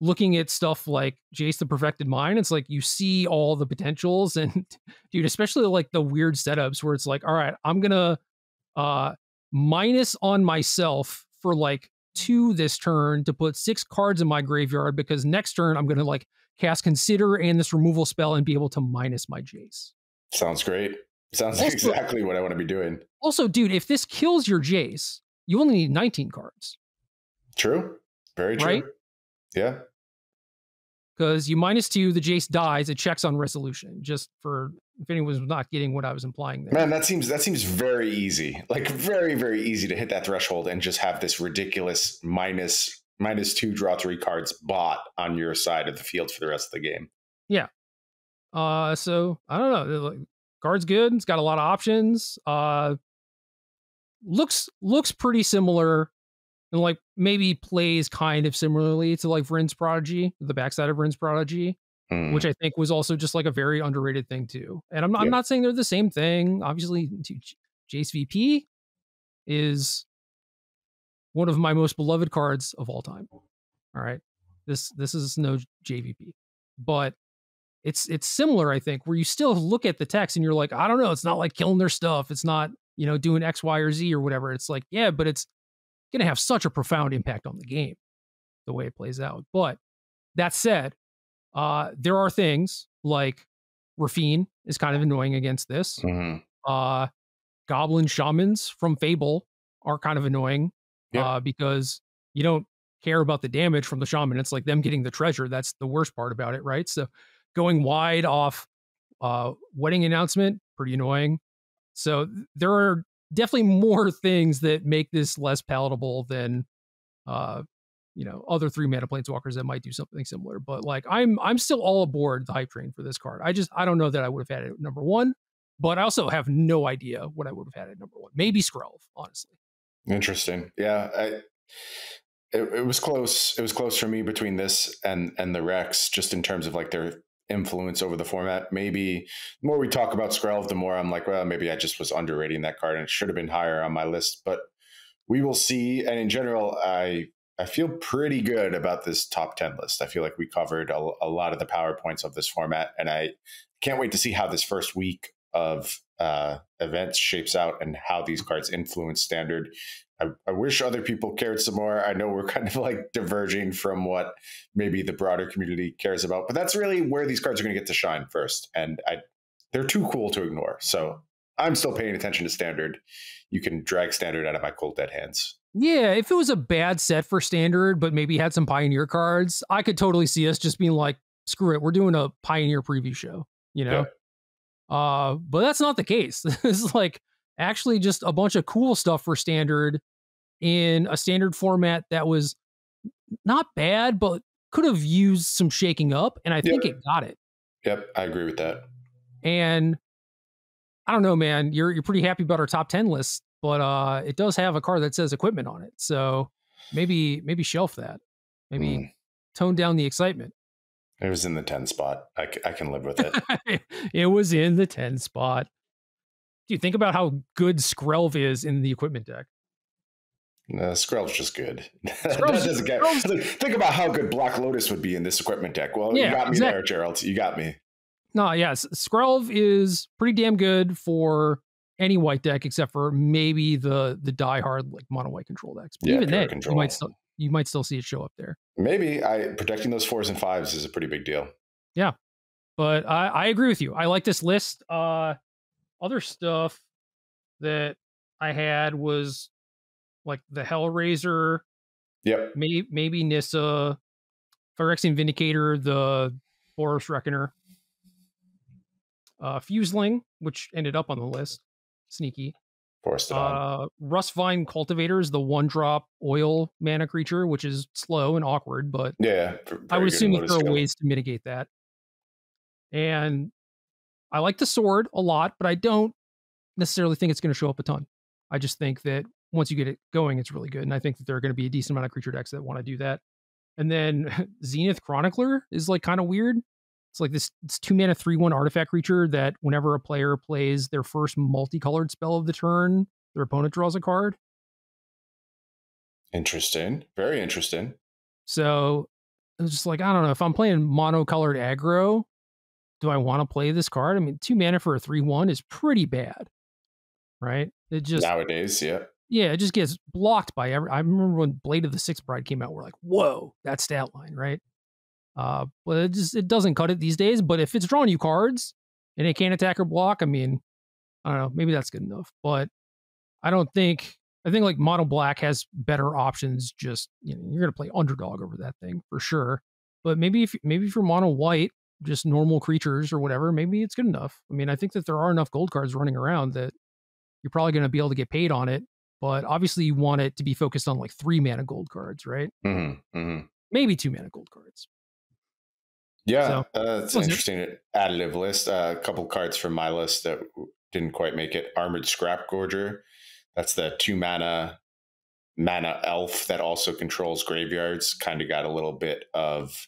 looking at stuff like Jace the Perfected Mind, it's like you see all the potentials. And dude, especially like the weird setups where it's like, all right, I'm gonna minus on myself for like 2 this turn to put 6 cards in my graveyard because next turn I'm gonna like cast Consider and this removal spell and be able to minus my Jace. Sounds great. Sounds like exactly what I want to be doing. Also, dude, if this kills your Jace, you only need 19 cards. True. Very true. Right? Yeah. Because you minus 2, the Jace dies, it checks on resolution, just for if anyone was not getting what I was implying there. Man, that seems very easy. Like very, very easy to hit that threshold and just have this ridiculous minus 2 draw 3 cards bot on your side of the field for the rest of the game. Yeah. So I don't know. Like, card's good, it's got a lot of options. Looks pretty similar. And like maybe plays kind of similarly to like Vryn's Prodigy, the backside of Vryn's Prodigy, which I think was also just like a very underrated thing too. And I'm not saying they're the same thing. Obviously, Jace VP is one of my most beloved cards of all time. All right, this is no JVP, but it's similar, I think, where you still look at the text and you're like, I don't know, it's not like killing their stuff. It's not, you know, doing X, Y, or Z or whatever. It's like, yeah, but it's going to have such a profound impact on the game. the way it plays out. But that said, there are things like Raffine is kind of annoying against this. Mm-hmm. Goblin Shamans from Fable are kind of annoying, yeah, because you don't care about the damage from the shaman. It's like them getting the treasure. That's the worst part about it, right? So going wide off Wedding Announcement, pretty annoying. So there are definitely more things that make this less palatable than other 3-mana planeswalkers that might do something similar. But like I'm still all aboard the hype train for this card. I don't know that I would have had it at number one, but I also have no idea what I would have had at number one. Maybe Skrelv, honestly. Interesting. Yeah. It was close. It was close for me between this and the Rex, just in terms of like their influence over the format. Maybe the more we talk about Skrelv, the more I'm like, well, maybe I just was underrating that card and it should have been higher on my list, but we will see. And in general, I feel pretty good about this top 10 list. I feel like we covered a lot of the PowerPoints of this format, and I can't wait to see how this first week of events shapes out and how these cards influence standard. I wish other people cared some more. I know we're kind of like diverging from what maybe the broader community cares about, but that's really where these cards are going to get to shine first. And they're too cool to ignore. So I'm still paying attention to standard. You can drag standard out of my cold dead hands. Yeah, if it was a bad set for standard, but maybe had some pioneer cards, I could totally see us just being like, screw it, we're doing a pioneer preview show, you know? Yeah. But that's not the case. This is like actually just a bunch of cool stuff for standard in a standard format that was not bad, but could have used some shaking up. And I think it got it. Yep, I agree with that. And I don't know, man, you're pretty happy about our top 10 list, but it does have a card that says equipment on it. So maybe shelf that. Maybe tone down the excitement. It was in the 10 spot. I can live with it. It was in the 10 spot. Dude, think about how good Skrelv is in the equipment deck. No, Skrelv's just good. Skrelv's just good. Think about how good Black Lotus would be in this equipment deck. Well, yeah, you got me there, Gerald. You got me. No, yes. Skrelv is pretty damn good for any white deck, except for maybe the diehard like mono white control decks. But yeah, even that, you might still see it show up there. Maybe protecting those 4s and 5s is a pretty big deal. Yeah, but I agree with you. I like this list. Other stuff that I had was like the Hellraiser. Yep. Maybe Nissa, Phyrexian Vindicator, the Boros Reckoner, Fuseling, which ended up on the list. Sneaky. Forced it on. Rustvine Cultivators, the 1-drop oil mana creature, which is slow and awkward, but yeah, I would assume that there are ways to mitigate that. And I like the sword a lot, but I don't necessarily think it's going to show up a ton. I just think that once you get it going, it's really good. And I think that there are going to be a decent amount of creature decks that want to do that. And then Zenith Chronicler is like kind of weird. It's like this 2-mana 3/1 artifact creature that whenever a player plays their first multicolored spell of the turn, their opponent draws a card. Interesting. Very interesting. So it was just like, I don't know, if I'm playing monocolored aggro, do I want to play this card? I mean, 2 mana for a 3/1 is pretty bad, right? It just nowadays, yeah. Yeah, it just gets blocked by every. I remember when Blade of the Sixth Bride came out, we're like, whoa, that stat line, right? But it doesn't cut it these days. But if it's drawing you cards and it can't attack or block, I mean, I don't know, maybe that's good enough. But I think like mono black has better options. Just, you know, you're gonna play underdog over that thing for sure. But maybe if you're mono white, just normal creatures or whatever, maybe it's good enough. I mean, I think that there are enough gold cards running around that you're probably going to be able to get paid on it, but obviously you want it to be focused on like 3-mana gold cards, right? Mm-hmm, mm-hmm. Maybe 2-mana gold cards. Yeah, so, that's an interesting additive list. A couple cards from my list that didn't quite make it. Armored Scrap Gorger. That's the 2-mana elf that also controls graveyards. Kind of got a little bit of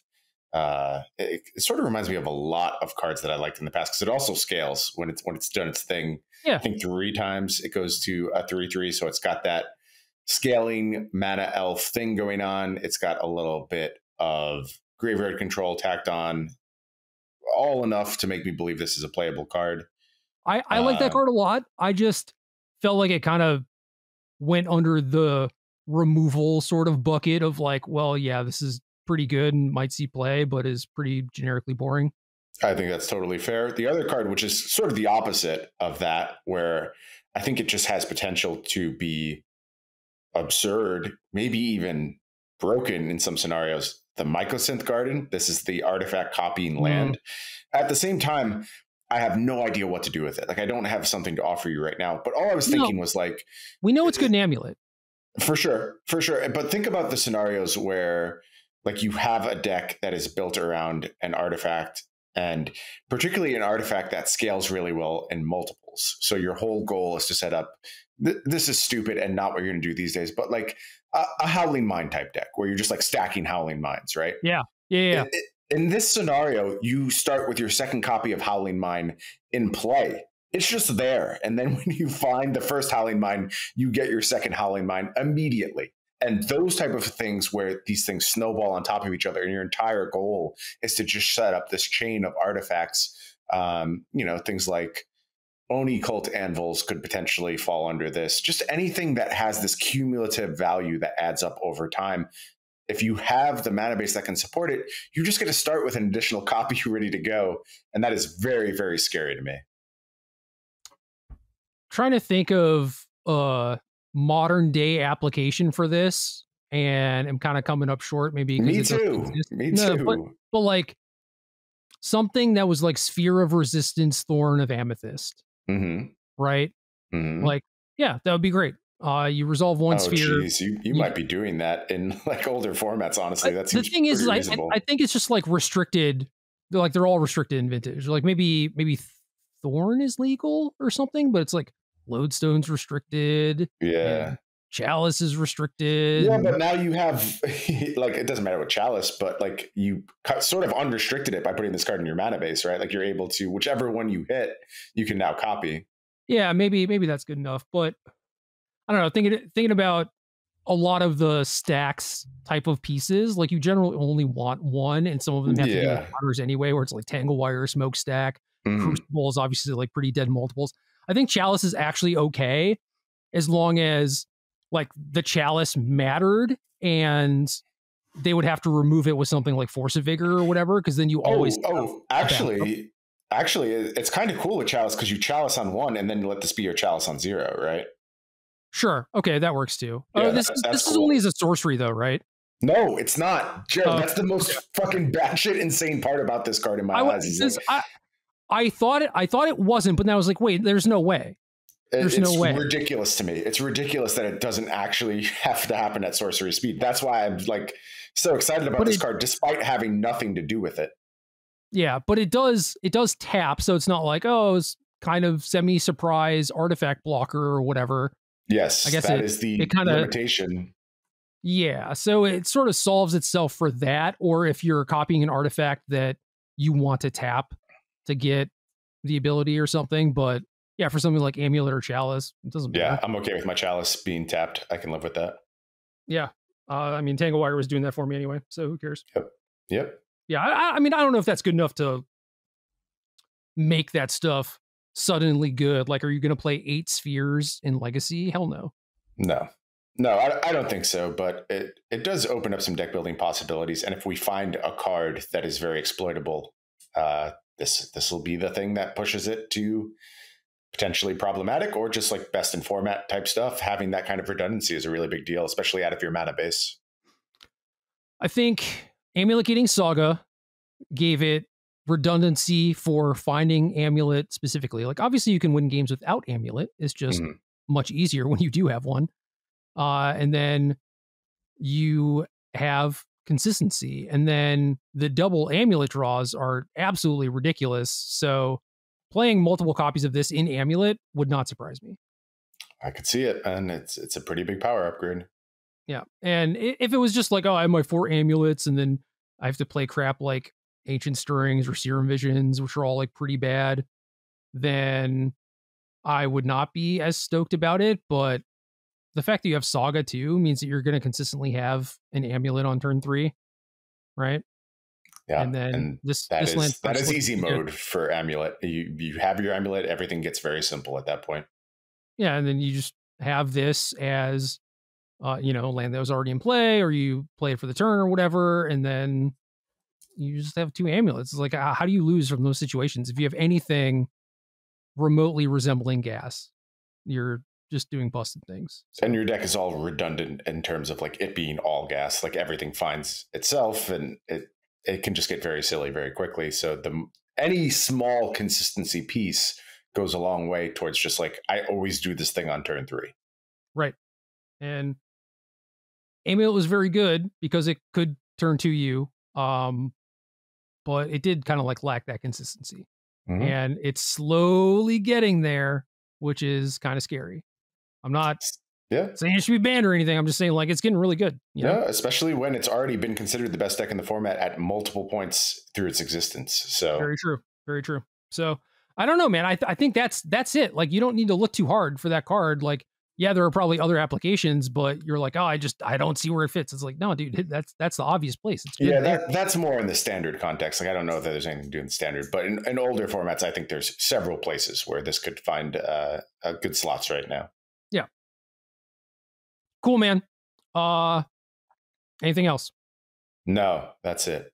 it sort of reminds me of a lot of cards that I liked in the past, because it also scales when it's done its thing. Yeah. I think 3 times it goes to a 3/3, so it's got that scaling mana elf thing going on. It's got a little bit of graveyard control tacked on, all enough to make me believe this is a playable card. I like that card a lot. I just felt like it kind of went under the removal sort of bucket of like, well, yeah, this is pretty good and might see play, but is pretty generically boring. I think that's totally fair. The other card, which is sort of the opposite of that, where I think it just has potential to be absurd, maybe even broken in some scenarios, the Mycosynth Garden. This is the artifact copying land. At the same time, I have no idea what to do with it. Like, I don't have something to offer you right now. But all I was thinking was like, we know it's good in Amulet. For sure. For sure. But think about the scenarios where like you have a deck that is built around an artifact, and particularly an artifact that scales really well in multiples. So your whole goal is to set up, this is stupid and not what you're going to do these days, but like a Howling Mine type deck where you're just like stacking Howling Mines, right? Yeah. Yeah. In this scenario, you start with your second copy of Howling Mine in play. It's just there. And then when you find the first Howling Mine, you get your second Howling Mine immediately. And those type of things where these things snowball on top of each other, and your entire goal is to just set up this chain of artifacts. You know, things like Oni Cult Anvils could potentially fall under this. Just anything that has this cumulative value that adds up over time. If you have the mana base that can support it, you just get to start with an additional copy ready to go. And that is very, very scary to me. Trying to think of modern day application for this, and I'm kind of coming up short. Maybe me too. But like something that was like Sphere of Resistance, Thorn of Amethyst, right? Like, yeah, that would be great. You resolve one sphere. Geez, you might be doing that in like older formats. Honestly, that seems pretty reasonable. The thing is, I think it's just like restricted. Like they're all restricted in Vintage. Like maybe Thorn is legal or something, but it's like Lodestone's restricted. Yeah. Chalice is restricted. Yeah, but now you have like, it doesn't matter what Chalice, but like you sort of unrestricted it by putting this card in your mana base, right? Like you're able to, whichever one you hit, you can now copy. Yeah, maybe that's good enough. But I don't know, thinking about a lot of the stacks type of pieces, like you generally only want one, and some of them have to be like counters anyway, where it's like Tanglewire, Smokestack, Crucible is obviously like pretty dead multiples. I think Chalice is actually okay as long as like the Chalice mattered and they would have to remove it with something like Force of Vigor or whatever, because then you always... Actually, it's kind of cool with Chalice because you Chalice on one and then you let this be your Chalice on zero, right? Sure. Okay, that works too. Yeah, this is only as a sorcery though, right? No, it's not. Jared, that's the most fucking batshit insane part about this card in my eyes. I thought it wasn't, but then I was like, wait, there's no way. It's ridiculous to me. It's ridiculous that it doesn't actually have to happen at sorcery speed. That's why I'm like so excited about this card, despite having nothing to do with it. Yeah, but it does tap, so it's not like, oh, it's kind of semi-surprise artifact blocker or whatever. Yes, I guess that is the limitation. Yeah, so it sort of solves itself for that, or if you're copying an artifact that you want to tap to get the ability or something. But yeah, for something like Amulet or Chalice, it doesn't matter. Yeah, I'm okay with my Chalice being tapped. I can live with that. Yeah. I mean, Tanglewire was doing that for me anyway, so who cares? Yep. Yeah, I mean, I don't know if that's good enough to make that stuff suddenly good. Like, are you going to play 8 spheres in Legacy? Hell no. No, I don't think so, but it does open up some deck building possibilities, and if we find a card that is very exploitable, this will be the thing that pushes it to potentially problematic or just like best in format type stuff. Having that kind of redundancy is a really big deal, especially out of your mana base. I think Amulet Eating Saga gave it redundancy for finding Amulet specifically. Like obviously you can win games without Amulet. It's just much easier when you do have one. And then you have consistency, and then the double Amulet draws are absolutely ridiculous, so playing multiple copies of this in Amulet would not surprise me. I could see it, and it's a pretty big power upgrade. Yeah, and if it was just like, oh, I have my 4 amulets and then I have to play crap like Ancient Stirrings or Serum Visions, which are all like pretty bad, then I would not be as stoked about it. But the fact that you have Saga too means that you're going to consistently have an Amulet on turn 3, right? Yeah, and then that is easy mode for Amulet. You have your Amulet, everything gets very simple at that point. Yeah, and then you just have this as you know, land that was already in play, or you play it for the turn or whatever, and then you just have two amulets. It's like, how do you lose from those situations? If you have anything remotely resembling gas, you're just doing busted things. And your deck is all redundant in terms of like it being all gas, like everything finds itself, and it can just get very silly very quickly. So any small consistency piece goes a long way towards just like, I always do this thing on turn three. Right. And amulet was very good because it could turn to you. But it did kind of like lack that consistency. Mm-hmm. And it's slowly getting there, which is kind of scary. I'm not saying it should be banned or anything. I'm just saying like it's getting really good. You know? Especially when it's already been considered the best deck in the format at multiple points through its existence. So very true. Very true. So I don't know, man. I think that's it. Like, you don't need to look too hard for that card. Like, yeah, there are probably other applications, but you're like, oh, I don't see where it fits. It's like, no, dude, that's the obvious place. It's good. Yeah, that's more in the standard context. Like, I don't know if there's anything to do in the standard, but in older formats, I think there's several places where this could find good slots right now. Yeah. Cool, man. Anything else? No, that's it.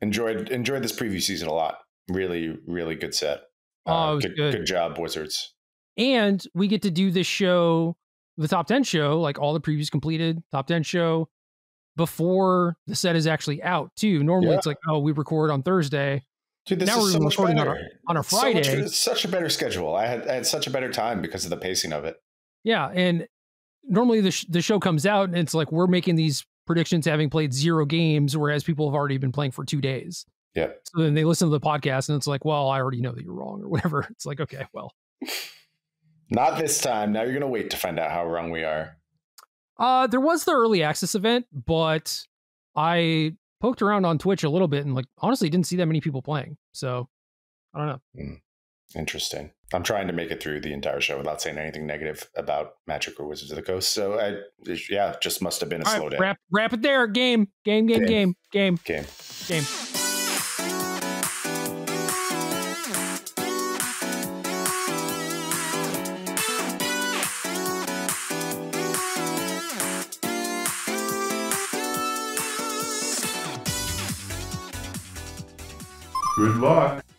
Enjoyed this preview season a lot. Really, really good set. Oh, it was good. Good job, Wizards. And we get to do this show, the top 10 show, like all the previews completed, top 10 show, before the set is actually out, too. Normally it's like, oh, we record on Thursday. Dude, this is so much better. Now we're recording on a Friday. It's such a better schedule. I had such a better time because of the pacing of it. Yeah, and normally the show comes out, and it's like we're making these predictions having played 0 games, whereas people have already been playing for 2 days. Yeah. So then they listen to the podcast, and it's like, well, I already know that you're wrong or whatever. It's like, okay, well... Not this time. Now you're going to wait to find out how wrong we are. There was the early access event, but I poked around on Twitch a little bit and, like, honestly didn't see that many people playing. So I don't know. Interesting. I'm trying to make it through the entire show without saying anything negative about Magic or Wizards of the Coast. So just must have been a slow day. Wrap it there. Game. Good luck.